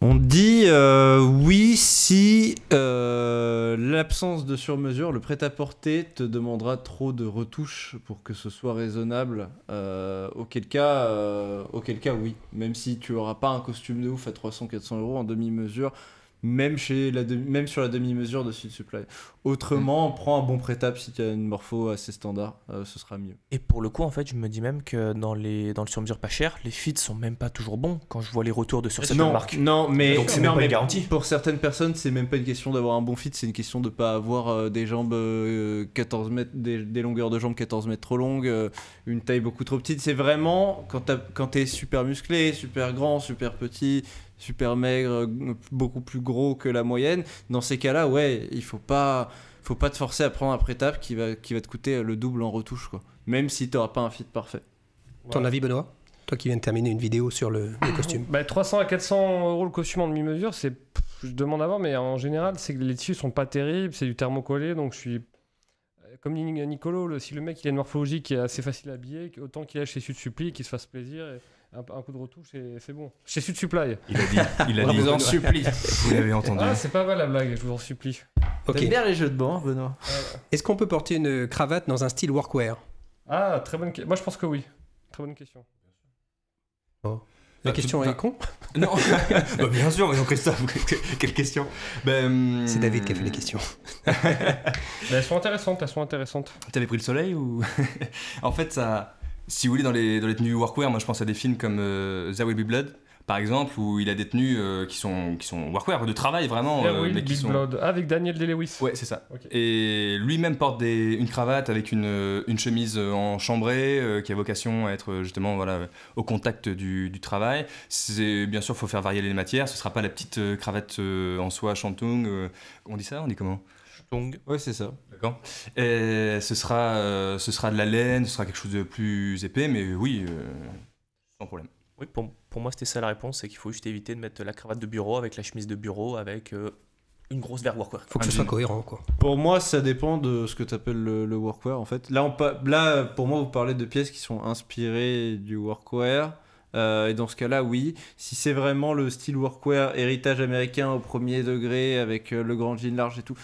On dit euh, oui si euh, l'absence de sur-mesure, le prêt-à-porter te demandera trop de retouches pour que ce soit raisonnable, euh, auquel cas, euh, auquel cas oui, même si tu n'auras pas un costume de ouf à trois cents, quatre cents euros en demi-mesure. Même, chez la de... Même sur la demi-mesure de Suit Supply. Autrement, mmh. prends un bon prêt-à-porter si tu as une morpho assez standard, euh, ce sera mieux. Et pour le coup, en fait, je me dis même que dans, les... dans le sur-mesure pas cher, les fits sont même pas toujours bons quand je vois les retours de sur cette marque. Non, mais donc c'est même pas une garantie. Pour certaines personnes, c'est même pas une question d'avoir un bon fit, c'est une question de pas avoir euh, des jambes euh, quatorze mètres, des... des longueurs de jambes quatorze mètres trop longues, euh, une taille beaucoup trop petite. C'est vraiment quand, quand t'es super musclé, super grand, super petit, super maigre, beaucoup plus gros que la moyenne. Dans ces cas-là, ouais, il faut pas, faut pas te forcer à prendre un prêt-à-porter qui va, qui va te coûter le double en retouche, quoi. Même si t'auras pas un fit parfait. Voilà. Ton avis, Benoît? Toi qui viens de terminer une vidéo sur le, le costume. Bah, trois cents à quatre cents euros le costume en demi-mesure, c'est, je demande à voir, mais en général, c'est que les tissus sont pas terribles, c'est du thermocollé, donc je suis, comme dit Nicolo, le, si le mec il a une morphologie qui est assez facile à habiller, autant qu'il a chez Suit Supply, qu'il se fasse plaisir. Et... Un, un coup de retouche et c'est bon. Chez Suit Supply. Il a dit. Il a dit. Vous en supplie. Vous l'avez entendu. Ah, c'est pas mal la blague, je vous en supplie. Ok. T'aimes bien les jeux de banc, Benoît. Ouais. Est-ce qu'on peut porter une cravate dans un style workwear? Ah, très bonne question. Moi, je pense que oui. Très bonne question. Oh. La bah, question tu... est con. Non. Bah, bien sûr, mais Christophe, quelle question ben... C'est David qui a fait les questions. Ben, elles sont intéressantes, elles sont intéressantes. T'avais pris le soleil ou... En fait, ça... Si vous voulez, dans les, dans les tenues workwear, moi je pense à des films comme euh, There Will Be Blood, par exemple, où il a des tenues euh, qui, sont, qui sont workwear, de travail vraiment. There euh, Will mais qui Be sont... Blood, avec Daniel Day-Lewis. Ouais, c'est ça. Okay. Et lui-même porte des, une cravate avec une, une chemise en chambré, euh, qui a vocation à être justement voilà, au contact du, du travail. Bien sûr, il faut faire varier les matières, ce ne sera pas la petite euh, cravate euh, en soie shantung. Euh, on dit ça? On dit comment? Ouais, c'est ça. D'accord. Et ce sera, euh, ce sera de la laine, ce sera quelque chose de plus épais, mais oui, euh, sans problème. Oui, pour, pour moi, c'était ça la réponse, c'est qu'il faut juste éviter de mettre la cravate de bureau avec la chemise de bureau, avec euh, une grosse verre workwear. Faut que ah, ce soit cohérent, quoi. Pour moi, ça dépend de ce que tu appelles le, le workwear, en fait. Là, on pa là, pour moi, vous parlez de pièces qui sont inspirées du workwear. Euh, et dans ce cas-là, oui. Si c'est vraiment le style workwear, héritage américain au premier degré, avec euh, le grand jean large et tout...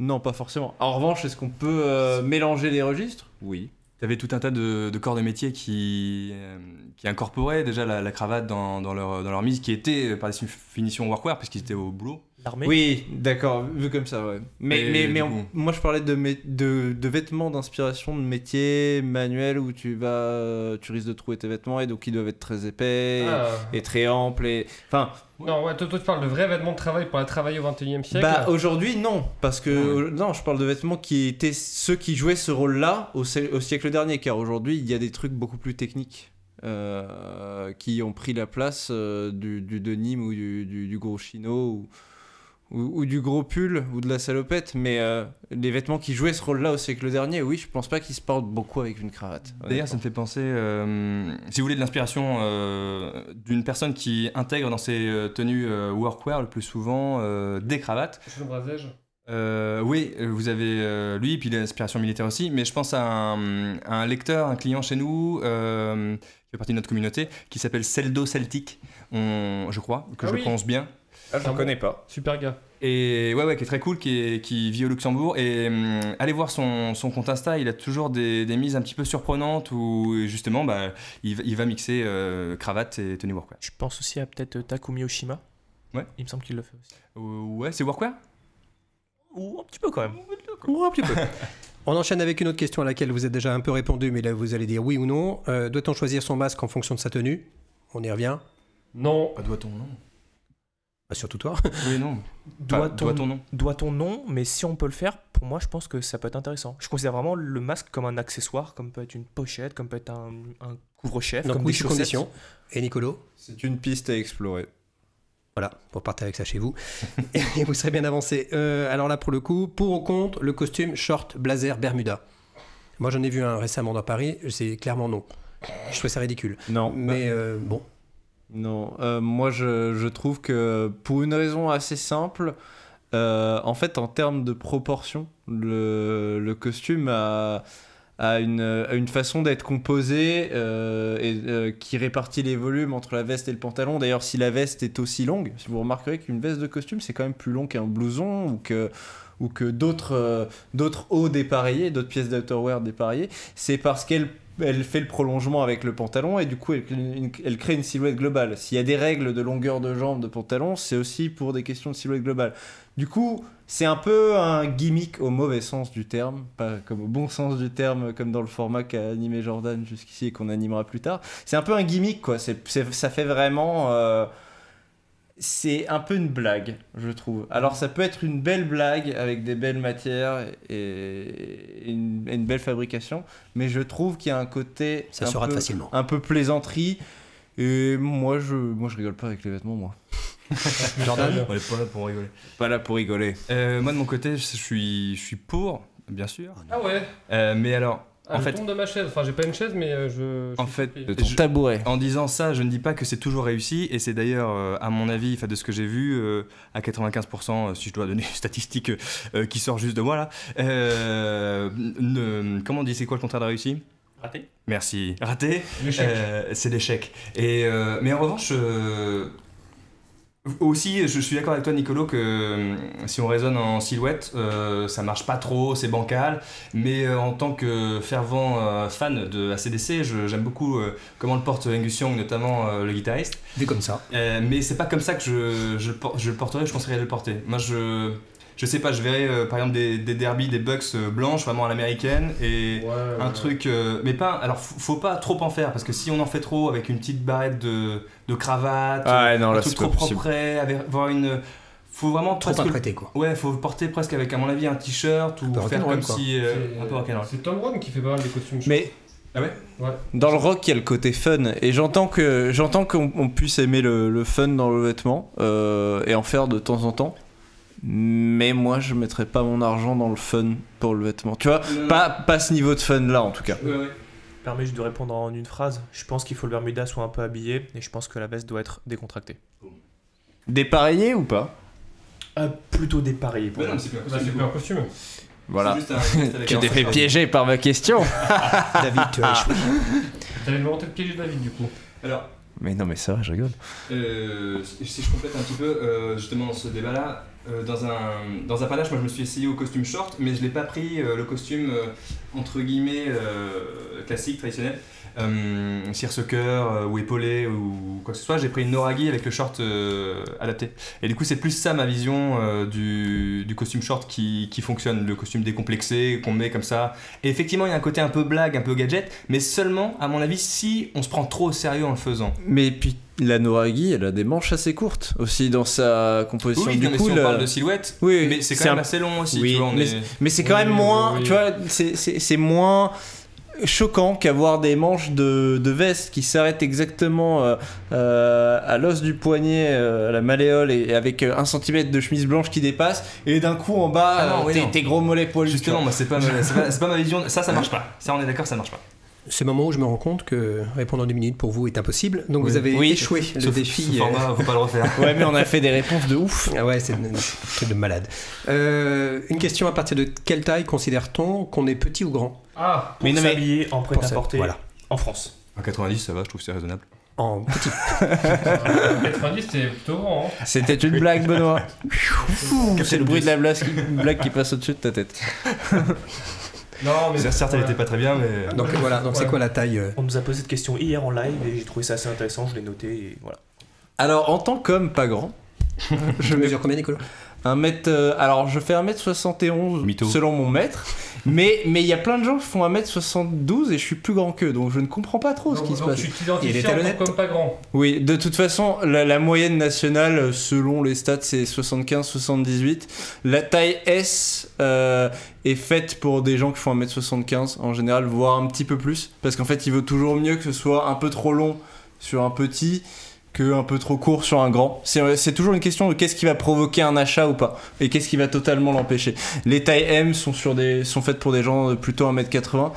Non, pas forcément. En revanche, est-ce qu'on peut euh, mélanger les registres? Oui. Tu avais tout un tas de, de corps de métier qui, euh, qui incorporaient déjà la, la cravate dans, dans, leur, dans leur mise, qui était par définition workwear, parce qu'ils étaient au boulot. L'armée. Oui, d'accord, vu comme ça, ouais. Mais, Et, mais, mais on, moi, je parlais de, de, de vêtements d'inspiration de métier manuel où tu vas, tu risques de trouver tes vêtements et donc ils doivent être très épais ah. et, et très amples. Et, enfin, non, ouais, toi, toi, tu parles de vrais vêtements de travail pour la travailler au XXIe siècle. Bah, aujourd'hui, non, parce que ouais. non, je parle de vêtements qui étaient ceux qui jouaient ce rôle-là au, au siècle dernier, car aujourd'hui, il y a des trucs beaucoup plus techniques. Euh, qui ont pris la place euh, du, du denim ou du, du, du gros chino ou, ou, ou du gros pull ou de la salopette, mais euh, les vêtements qui jouaient ce rôle-là au siècle dernier, oui, je pense pas qu'ils se portent beaucoup avec une cravate. D'ailleurs, ça me fait penser, euh, si vous voulez, de l'inspiration euh, d'une personne qui intègre dans ses tenues euh, workwear le plus souvent euh, des cravates. Je Euh, oui, vous avez euh, lui, puis l'aspiration militaire aussi, mais je pense à un, à un lecteur, un client chez nous, euh, qui fait partie de notre communauté, qui s'appelle Celdo Celtic, on, je crois, que ah je oui. prononce bien. Ah, je ne connais pas. Super gars. Et ouais, ouais, qui est très cool, qui, est, qui vit au Luxembourg. Et hum, allez voir son, son compte Insta, il a toujours des, des mises un petit peu surprenantes où justement, bah, il, il va mixer euh, cravate et tenue workwear. Je pense aussi à peut-être Takumi Oshima. Ouais. Il me semble qu'il le fait aussi. Euh, ouais, c'est workwear ? Ou un petit peu quand même. Ou un petit peu. On enchaîne avec une autre question à laquelle vous êtes déjà un peu répondu, mais là vous allez dire oui ou non. Euh, doit-on choisir son masque en fonction de sa tenue ? On y revient. Non. Pas doit-on, non. Bah, surtout toi. Oui, non. Doit-on, doit-on, non. Doit-on, non, mais si on peut le faire, pour moi, je pense que ça peut être intéressant. Je considère vraiment le masque comme un accessoire, comme peut être une pochette, comme peut être un, un couvre-chef. Donc, comme oui, des conditions. Et Nicolo ? C'est une piste à explorer. Voilà, pour partir avec ça chez vous. Et vous serez bien avancé. Euh, alors là, pour le coup, pour ou contre le costume short, blazer, bermuda. Moi, j'en ai vu un récemment dans Paris. C'est clairement non. Je trouve ça ridicule. Non. Mais euh, bon. Non. Euh, moi, je, je trouve que pour une raison assez simple, euh, en fait, en termes de proportion, le, le costume a... À une, à une façon d'être composée euh, et, euh, qui répartit les volumes entre la veste et le pantalon. D'ailleurs, si la veste est aussi longue, si vous remarquerez qu'une veste de costume, c'est quand même plus long qu'un blouson ou que, ou que d'autres euh, d'autres hauts dépareillés, d'autres pièces d'outerwear dépareillées, c'est parce qu'elle elle fait le prolongement avec le pantalon et du coup, elle, une, elle crée une silhouette globale. S'il y a des règles de longueur de jambe de pantalon, c'est aussi pour des questions de silhouette globale. Du coup, c'est un peu un gimmick au mauvais sens du terme, pas comme au bon sens du terme, comme dans le format qu'a animé Jordan jusqu'ici et qu'on animera plus tard. C'est un peu un gimmick, quoi. C'est, c'est, ça fait vraiment... Euh, c'est un peu une blague, je trouve. Alors, ça peut être une belle blague avec des belles matières et une, et une belle fabrication, mais je trouve qu'il y a un côté... Ça se rate facilement. Un peu plaisanterie. Et moi, je, moi, je rigole pas avec les vêtements, moi. Jordan, on est pas là pour rigoler. Pas là pour rigoler. Euh, moi de mon côté, je suis, je suis pour, bien sûr. Ah ouais. Euh, mais alors, ah, en je fait, tombe de ma chaise. Enfin, j'ai pas une chaise, mais je. je en fait, de ton je, tabouret. En disant ça, je ne dis pas que c'est toujours réussi, et c'est d'ailleurs, euh, à mon avis, enfin de ce que j'ai vu, euh, à quatre-vingt-quinze pour cent, euh, si je dois donner une statistique euh, qui sort juste de moi là. Euh, ne, comment on dit, c'est quoi le contraire de réussi? Raté. Merci. Raté. L'échec. Euh, c'est l'échec. Et euh, mais en revanche. Euh, Aussi, je suis d'accord avec toi, Nicolo, que si on raisonne en silhouette, euh, ça marche pas trop, c'est bancal. Mais euh, en tant que fervent euh, fan de A C D C, je, j'aime beaucoup euh, comment le porte Angus Young, notamment euh, le guitariste. Vu comme ça. Euh, mais c'est pas comme ça que je, je, je le porterais, je conseillerais de le porter. Moi, je, je sais pas, je verrais euh, par exemple des, des derbies, des Bucks euh, blanches, vraiment à l'américaine, et ouais, un ouais. truc. Euh, mais pas. Alors, f- faut pas trop en faire, parce que si on en fait trop avec une petite barrette de. de cravate, ah ouais, non, là, un truc trop propre, avoir une... Faut vraiment trop presque... apprêté, quoi. Ouais, faut porter presque avec, à mon avis, un t-shirt ou faire comme roll, si... Euh... C'est... Un c'est Tom Brown qui fait pas mal des costumes. Mais... Ah ouais, ouais. Dans le rock, il y a le côté fun. Et j'entends, que, j'entends qu'on on puisse aimer le, le fun dans le vêtement euh, et en faire de temps en temps. Mais moi, je mettrais pas mon argent dans le fun pour le vêtement. Tu vois, euh... pas, pas ce niveau de fun là, en tout cas. Ouais, ouais. Permet juste de répondre en une phrase. Je pense qu'il faut le Bermuda soit un peu habillé et je pense que la veste doit être décontractée. Dépareillé ou pas? euh, Plutôt dépareillé pour moi. C'est pas un costume. Voilà. Tu t'es fait piéger par ma question. David, tu as échoué. T'avais volonté de piéger David du coup. Alors. Mais non mais ça va, je rigole. Euh, si je complète un petit peu euh, justement dans ce débat là. Euh, dans un, dans un panache, moi je me suis essayé au costume short, mais je l'ai pas pris euh, le costume euh, entre guillemets euh, classique, traditionnel, euh, circe-cœur euh, ou épaulé ou quoi que ce soit. J'ai pris une Noragi avec le short euh, adapté. Et du coup, c'est plus ça ma vision euh, du, du costume short qui, qui fonctionne, le costume décomplexé qu'on met comme ça. Et effectivement, il y a un côté un peu blague, un peu gadget, mais seulement, à mon avis, si on se prend trop au sérieux en le faisant. Mais puis la Noragi, elle a des manches assez courtes aussi dans sa composition. Oui, du coup, si on parle de silhouette, oui, mais c'est quand c'est même un... assez long aussi. Oui, tu vois, mais, est... mais c'est quand oui, même moins, oui. tu vois, c'est, c'est, c'est moins choquant qu'avoir des manches de, de veste qui s'arrêtent exactement euh, euh, à l'os du poignet, euh, à la malléole, et, et avec un centimètre de chemise blanche qui dépasse, et d'un coup en bas, ah non, euh, oui, t'es, t'es gros mollets poilus. Justement, moi, c'est pas, ma, c'est, pas, c'est pas ma vision. Ça, ça marche pas. Ça, on est d'accord, ça marche pas. C'est le moment où je me rends compte que répondre en deux minutes pour vous est impossible. Donc oui. vous avez oui. échoué le sauf, défi. Il ne faut pas le refaire. Ouais, mais on a fait des réponses de ouf. Ah ouais, c'est de, de malade. Euh, une question: à partir de quelle taille considère-t-on qu'on est petit ou grand? Ah, pour s'habiller en prêt-à-porter, voilà. En France. En quatre-vingt-dix, ça va, je trouve que c'est raisonnable. En petit. quatre-vingt-dix, c'est plutôt grand. Hein. C'était une blague, Benoît. C'est le bruit de la blague qui, blague qui passe au-dessus de ta tête. Non, mais certes, elle n'était pas très bien, mais. Donc voilà, donc ouais. c'est quoi la taille? On nous a posé cette question hier en live et j'ai trouvé ça assez intéressant, je l'ai noté et voilà. Alors, en tant qu'homme pas grand, je mesure combien, Nicolo? Un mètre, euh, alors je fais un mètre soixante et onze Mytho. Selon mon maître, mais mais il y a plein de gens qui font un mètre soixante-douze et je suis plus grand qu'eux, donc je ne comprends pas trop non, ce qui non, se passe. Tu t'identifies comme pas grand. Oui, de toute façon, la, la moyenne nationale, selon les stats, c'est soixante-quinze soixante-dix-huit. La taille S euh, est faite pour des gens qui font un mètre soixante-quinze en général, voire un petit peu plus, parce qu'en fait, il vaut toujours mieux que ce soit un peu trop long sur un petit que un peu trop court sur un grand. C'est toujours une question de qu'est-ce qui va provoquer un achat ou pas, et qu'est-ce qui va totalement l'empêcher. Les tailles M sont, sur des, sont faites pour des gens de plutôt un mètre quatre-vingts.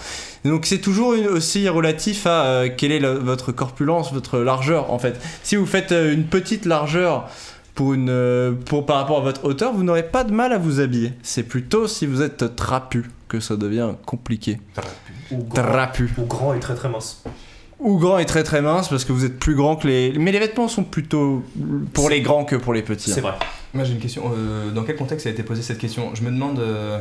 Donc c'est toujours une, aussi relatif à euh, quelle est la, votre corpulence, votre largeur en fait. Si vous faites euh, une petite largeur pour une, euh, pour, par rapport à votre hauteur, vous n'aurez pas de mal à vous habiller. C'est plutôt si vous êtes trapu que ça devient compliqué. Trapu. Ou grand, trapu. Ou grand et très très mince. Ou grand et très très mince parce que vous êtes plus grand que les... Mais les vêtements sont plutôt pour les grands que pour les petits. C'est vrai. Moi j'ai une question. Euh, dans quel contexte a été posée cette question? Je me demande... Euh...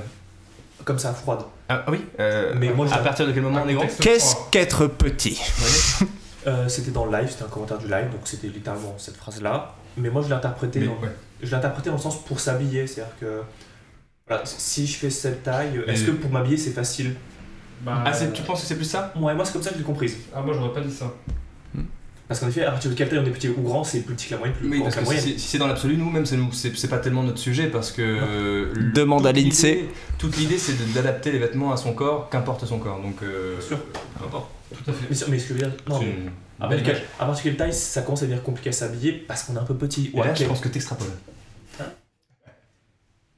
Comme ça, froide. Ah oui euh, mais moi, à partir de quel moment on est grand? Qu'est-ce qu'être petit? Ouais. euh, C'était dans le live, c'était un commentaire du live, donc c'était littéralement cette phrase-là. Mais moi je l'ai interprété, dans... ouais. je l'ai interprété dans le sens pour s'habiller. C'est-à-dire que voilà, si je fais cette taille, est-ce que pour m'habiller c'est facile? Bah, ah, tu penses que c'est plus ça? Ouais, moi c'est comme ça que je l'ai comprise. Ah, moi j'aurais pas dit ça. Parce qu'en effet, à partir de quelle taille on est petit ou grand, c'est plus petit que la moyenne, plus oui, grand que la moyenne. Si c'est dans l'absolu, nous, même, c'est pas tellement notre sujet parce que. Euh, Demande à l'I N S E E. Toute l'idée c'est d'adapter les vêtements à son corps, qu'importe son corps. Donc. Euh, Bien sûr. Qu'importe. Tout à fait. Mais, mais ce que je veux dire. Non, mais, à, belle belle à partir de quelle taille ça commence à devenir compliqué à s'habiller parce qu'on est un peu petit. Et ouais, là, okay. Je pense que t'extrapoles. Hein?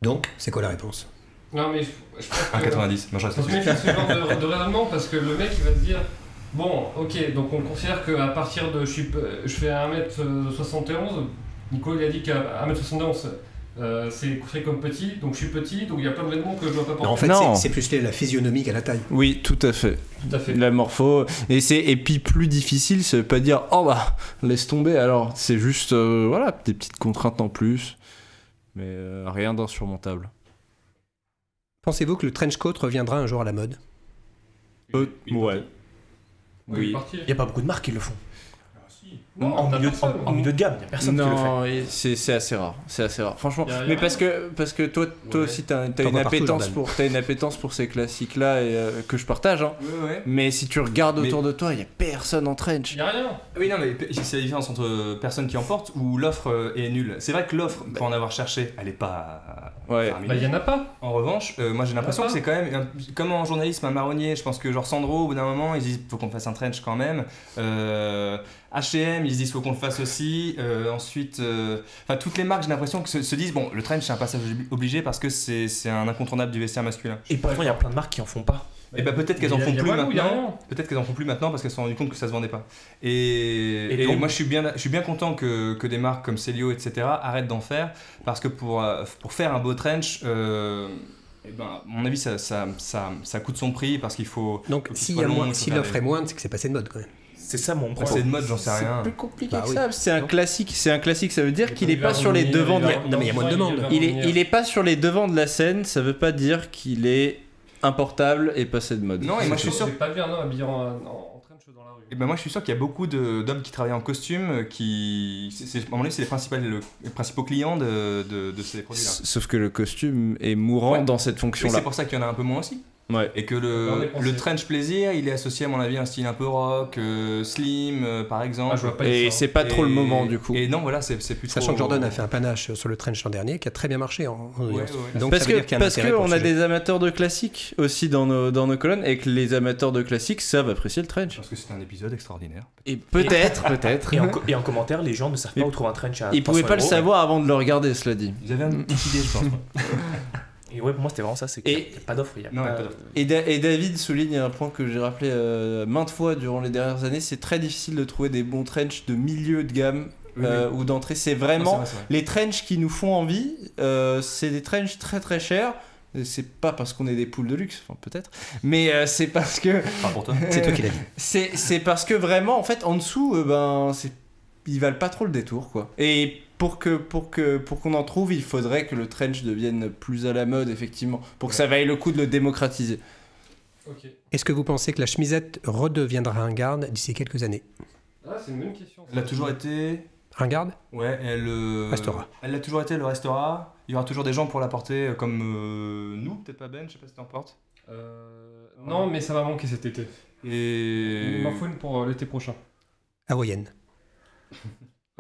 Donc, c'est quoi la réponse? Non mais je, je pense que... un quatre-vingt-dix, moi je reste dessus. Ce genre de, de raisonnement parce que le mec il va te dire bon ok donc on considère qu'à partir de je, suis, je fais un mètre soixante et onze, Nico il a dit qu'à un mètre soixante et onze euh, c'est considéré comme petit donc je suis petit donc il y a plein de vêtements que je dois pas porter. Non, en fait c'est plus la physionomie qu'à la taille. Oui tout à fait. Tout à fait. La morpho et c'est et puis plus difficile c'est pas dire oh bah laisse tomber alors c'est juste euh, voilà des petites contraintes en plus mais euh, rien d'insurmontable. Pensez-vous que le trench coat reviendra un jour à la mode? euh, Ouais. Oui. Il n'y a pas beaucoup de marques qui le font. Ah, si. Non, en, milieu, en, en milieu de gamme, il n'y a personne non, qui le fait. Non, c'est assez rare. C'est assez rare, franchement. A, mais parce que, parce que toi, toi ouais. aussi, tu as, as, as une appétence pour ces classiques-là euh, que je partage. Hein. Ouais, ouais. Mais si tu regardes mais... autour de toi, il n'y a personne en trench. Il n'y a rien. Oui, non, mais c'est la différence entre personne qui en porte ou l'offre est nulle. C'est vrai que l'offre, pour en avoir cherché, elle n'est pas... Ouais. Bah il n'y en a pas. En revanche, euh, moi j'ai l'impression que c'est quand même, un, comme en journalisme, un marronnier, je pense que genre Sandro, au bout d'un moment, ils disent faut qu'on fasse un trench quand même. Euh, H et M, ils se disent faut qu'on le fasse aussi. Euh, ensuite, euh, toutes les marques, j'ai l'impression que se, se disent bon, le trench c'est un passage obligé parce que c'est un incontournable du vestiaire masculin. Et pourtant, il y a plein de marques qui en font pas. Et bah peut-être qu'elles en font plus maintenant. Peut-être qu'elles en font plus maintenant parce qu'elles se sont rendues compte que ça se vendait pas. Et, et, et donc, moi je suis bien, je suis bien content que, que des marques comme Célio et cetera arrêtent d'en faire parce que pour pour faire un beau trench, euh, et ben, à mon avis ça ça, ça ça coûte son prix parce qu'il faut. Donc si l'offre est moindre, c'est que c'est passé de mode quand même. C'est ça mon problème. C'est de mode, j'en sais rien. C'est plus compliqué bah, que oui. ça. C'est un classique. C'est un classique. Ça veut dire qu'il n'est pas sur les devants. Non mais il y a moins de demandes. Il est il est pas sur les devants de la scène. Ça veut pas dire qu'il est importable et passé de mode. Non, et moi je suis sûr. C'est pas bien, non, habillé en, en train de choses dans la rue. Et ben moi je suis sûr qu'il y a beaucoup d'hommes qui travaillent en costume, qui, c'est, à mon avis, c'est les, le, les principaux clients de, de, de ces produits-là. Sauf que le costume est mourant ouais. dans cette fonction-là. C'est pour ça qu'il y en a un peu moins aussi. Ouais. Et que le, le trench plaisir, il est associé à mon avis à un style un peu rock, euh, slim, euh, par exemple. Ah, je vois pas et c'est pas trop et, le moment du coup. Et non, voilà, c'est plus. Sachant trop... que Jordan a fait un panache sur le trench l'an dernier, qui a très bien marché. En... Ouais, ouais. Donc parce que qu parce que on a des amateurs de classiques aussi dans nos dans nos colonnes, et que les amateurs de classiques savent apprécier le trench. Parce que c'est un épisode extraordinaire. Et peut-être, peut-être. Et, et en commentaire, les gens ne savent pas où trouver un trench. À ils pouvaient pas le savoir avant de le regarder, cela dit. Ils avaient une petite idée, je pense. Et ouais, pour moi c'était vraiment ça, c'est qu'il n'y a pas d'offre. Et, da et David souligne un point que j'ai rappelé euh, maintes fois durant les dernières années, c'est très difficile de trouver des bons trench de milieu de gamme oui, euh, oui. ou d'entrée. C'est vraiment non, vrai, vrai. les trench qui nous font envie, euh, c'est des trench très très chers. C'est pas parce qu'on est des poules de luxe, enfin, peut-être, mais euh, c'est parce que... Enfin pour toi, c'est toi qui l'as dit. C'est parce que vraiment en fait en dessous, euh, ben, ils valent pas trop le détour quoi. Et... Pour que pour que pour qu'on en trouve, il faudrait que le trench devienne plus à la mode effectivement, pour que ça vaille le coup de le démocratiser. Okay. Est-ce que vous pensez que la chemisette redeviendra ringarde d'ici quelques années? Ah, c'est une bonne question. Elle a toujours été ringarde. Ouais, elle euh... restera. Elle a toujours été, elle restera. Il y aura toujours des gens pour la porter, comme euh, nous, peut-être pas Ben, je sais pas si t'en portes. Euh... Non, mais ça va manquer cet été. Et il m'en faut une pour l'été prochain. Hawaïenne.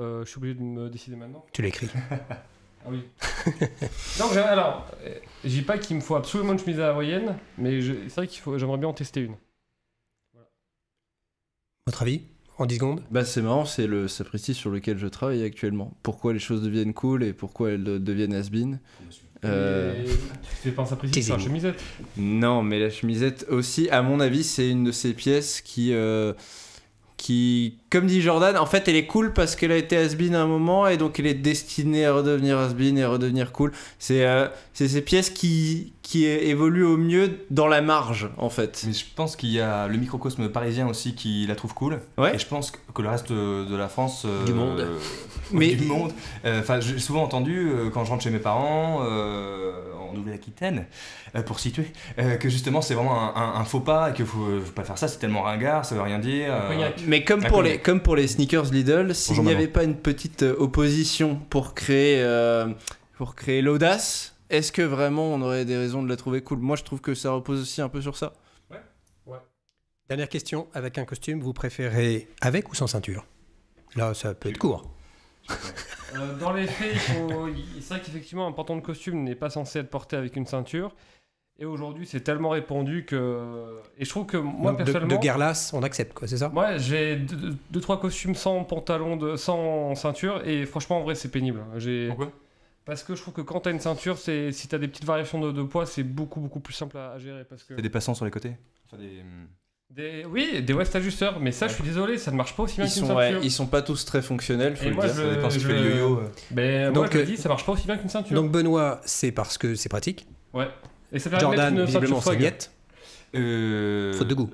Euh, je suis obligé de me décider maintenant. Tu l'écris. Ah oui. Donc, alors, je dis pas qu'il me faut absolument une chemise hawaïenne, mais c'est vrai qu'il faut, j'aimerais bien en tester une. Voilà. Votre avis en dix secondes? Bah, c'est marrant, c'est le sapristi sur lequel je travaille actuellement. Pourquoi les choses deviennent cool et pourquoi elles deviennent has-been. Euh... C'est pas un sapristi, c'est une chemisette. Non, mais la chemisette aussi, à mon avis, c'est une de ces pièces qui. Euh... qui, comme dit Jordan, en fait elle est cool parce qu'elle a été has-been à un moment et donc elle est destinée à redevenir has-been et à redevenir cool. C'est euh, ces pièces qui, qui évoluent au mieux dans la marge en fait. Mais je pense qu'il y a le microcosme parisien aussi qui la trouve cool. Ouais. Et je pense que le reste de la France... Euh, du monde. Euh, Mais... Du monde. Enfin, euh, j'ai souvent entendu euh, quand je rentre chez mes parents... Euh, en Nouvelle-Aquitaine, euh, pour situer, euh, que justement c'est vraiment un, un, un faux pas et qu'il ne faut, euh, faut pas faire ça, c'est tellement ringard, ça veut rien dire. Euh... Mais comme pour, les, comme pour les sneakers Lidl, s'il n'y avait pas une petite opposition pour créer, euh, pour créer l'audace, est-ce que vraiment on aurait des raisons de la trouver cool? Moi je trouve que ça repose aussi un peu sur ça. Ouais. Ouais. Dernière question, avec un costume, vous préférez avec ou sans ceinture? Là ça peut être court. Euh, dans les faits, faut... c'est vrai qu'effectivement un pantalon de costume n'est pas censé être porté avec une ceinture. Et aujourd'hui c'est tellement répandu que... Et je trouve que moi donc, personnellement... De, de guerlasse, on accepte quoi, c'est ça? Ouais, j'ai deux trois costumes sans pantalon, de... sans ceinture. Et franchement en vrai c'est pénible. Pourquoi? Parce que je trouve que quand t'as une ceinture, si t'as des petites variations de, de poids, c'est beaucoup beaucoup plus simple à, à gérer. Parce que... T'as des passants sur les côtés, enfin, des... Des, oui, des West ajusteurs, mais ça ouais. je suis désolé, ça ne marche pas aussi bien qu'une ceinture. Ouais, ils sont pas tous très fonctionnels, faut et le moi, dire. Je, ça je, je fais le yo-yo. Mais donc, moi je euh, dis, ça marche pas aussi bien qu'une ceinture. Donc Benoît, c'est parce que c'est pratique. Ouais. Et ça Jordan, visiblement, c'est guette. Euh... Faute de goût.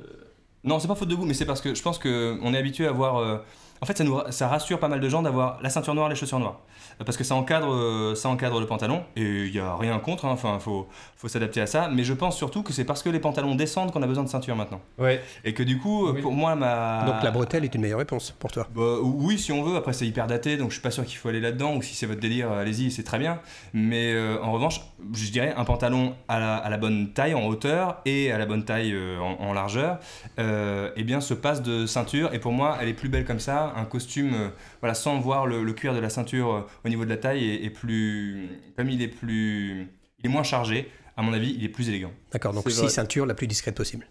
Non, c'est pas faute de goût, mais c'est parce que je pense qu'on est habitué à voir. Euh... En fait, ça, nous, ça rassure pas mal de gens d'avoir la ceinture noire, les chaussures noires. Parce que ça encadre, ça encadre le pantalon, et il n'y a rien contre, hein. Enfin, faut, faut s'adapter à ça. Mais je pense surtout que c'est parce que les pantalons descendent qu'on a besoin de ceinture maintenant. Ouais. Et que du coup, oui. pour moi, ma... Donc la bretelle est une meilleure réponse pour toi? Bah, oui, si on veut. Après, c'est hyper daté, donc je suis pas sûr qu'il faut aller là-dedans. Ou si c'est votre délire, allez-y, c'est très bien. Mais euh, en revanche, je dirais un pantalon à la, à la bonne taille en hauteur et à la bonne taille euh, en, en largeur, euh, eh bien, se passe de ceinture. Et pour moi, elle est plus belle comme ça. Un costume, euh, voilà, sans voir le, le cuir de la ceinture euh, au niveau de la taille est, est plus, comme il est plus, il est moins chargé. À mon avis, il est plus élégant. D'accord. Donc si ceinture la plus discrète possible.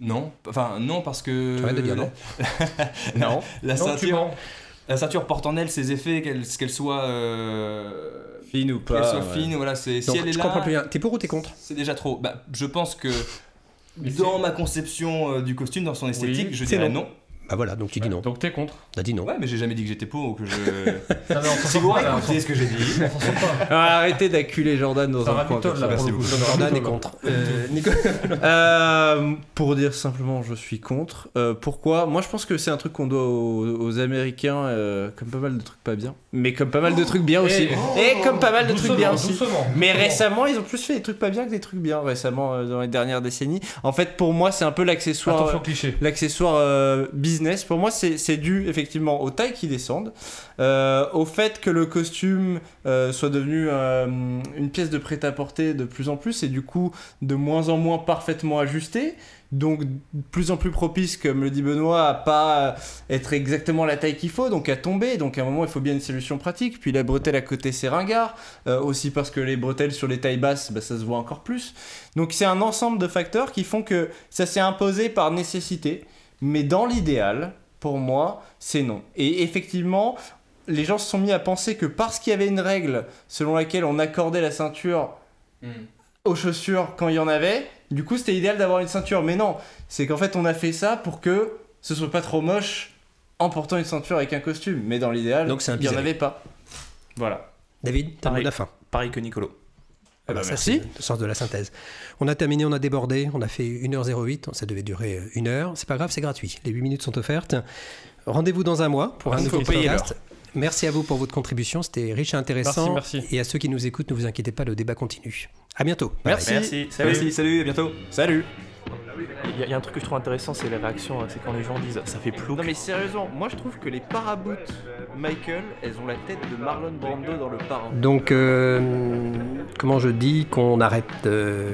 Non, enfin non parce que. Tu vas de dire non. Non. La, la ceinture, la ceinture porte en elle ses effets, qu'elle qu'elle soit euh, fine ou pas. Qu'elle soit ouais. fine, voilà. C'est. Si elle est je là. Comprends plus rien. T'es pour ou t'es contre? C'est déjà trop. Bah, je pense que dans ma conception euh, du costume, dans son esthétique, oui, je dirais non. non. Bah voilà, donc tu dis ouais, non. Donc t'es contre. T'as dit non. Ouais, mais j'ai jamais dit que j'étais pour ou que je... Non, mais on si vous racontez ce que j'ai dit, on s'en pas. Ah, arrêtez d'acculer Jordan dans ça un coin. Jordan est contre. Euh, Nicolas. euh, pour dire simplement, je suis contre. Euh, pourquoi? Moi, je pense que c'est un truc qu'on doit aux, aux Américains, euh, comme pas mal de trucs pas bien. Mais comme pas mal de trucs bien aussi. Oh, et comme pas mal de trucs bien aussi. Mais récemment, ils ont plus fait des trucs pas bien que des trucs bien, récemment, euh, dans les dernières décennies. En fait, pour moi, c'est un peu l'accessoire... Attention, euh, cliché. L'accessoire euh, business. Pour moi, c'est dû effectivement aux tailles qui descendent, euh, au fait que le costume euh, soit devenu euh, une pièce de prêt-à-porter de plus en plus et du coup de moins en moins parfaitement ajustée, donc de plus en plus propice, comme le dit Benoît, à pas être exactement la taille qu'il faut, donc à tomber. Donc à un moment, il faut bien une solution pratique. Puis la bretelle à côté, c'est ringard, euh, aussi parce que les bretelles sur les tailles basses, bah, ça se voit encore plus. Donc c'est un ensemble de facteurs qui font que ça s'est imposé par nécessité. Mais dans l'idéal, pour moi, c'est non. Et effectivement, les gens se sont mis à penser que parce qu'il y avait une règle selon laquelle on accordait la ceinture mmh. aux chaussures quand il y en avait. Du coup, c'était idéal d'avoir une ceinture. Mais non, c'est qu'en fait, on a fait ça pour que ce soit pas trop moche en portant une ceinture avec un costume. Mais dans l'idéal, il n'y en avait pas. Voilà. David, t'as le mot de la fin. Pareil que Nicolo. Ah bah merci. C'est le sens de la synthèse. On a terminé, on a débordé, on a fait une heure zéro huit, ça devait durer une heure. C'est pas grave, c'est gratuit. Les huit minutes sont offertes. Rendez-vous dans un mois pour un nouveau podcast. Merci à vous pour votre contribution, c'était riche et intéressant. Merci, merci. Et à ceux qui nous écoutent, ne vous inquiétez pas, le débat continue. À bientôt. Merci. Merci. Salut. Merci. Salut, à bientôt. Salut. Il y, y a un truc que je trouve intéressant, c'est les réactions, c'est quand les gens disent ça fait plouc. Non mais sérieusement, moi je trouve que les paraboots Michael, elles ont la tête de Marlon Brando dans le parent. Donc euh, comment je dis qu'on arrête de...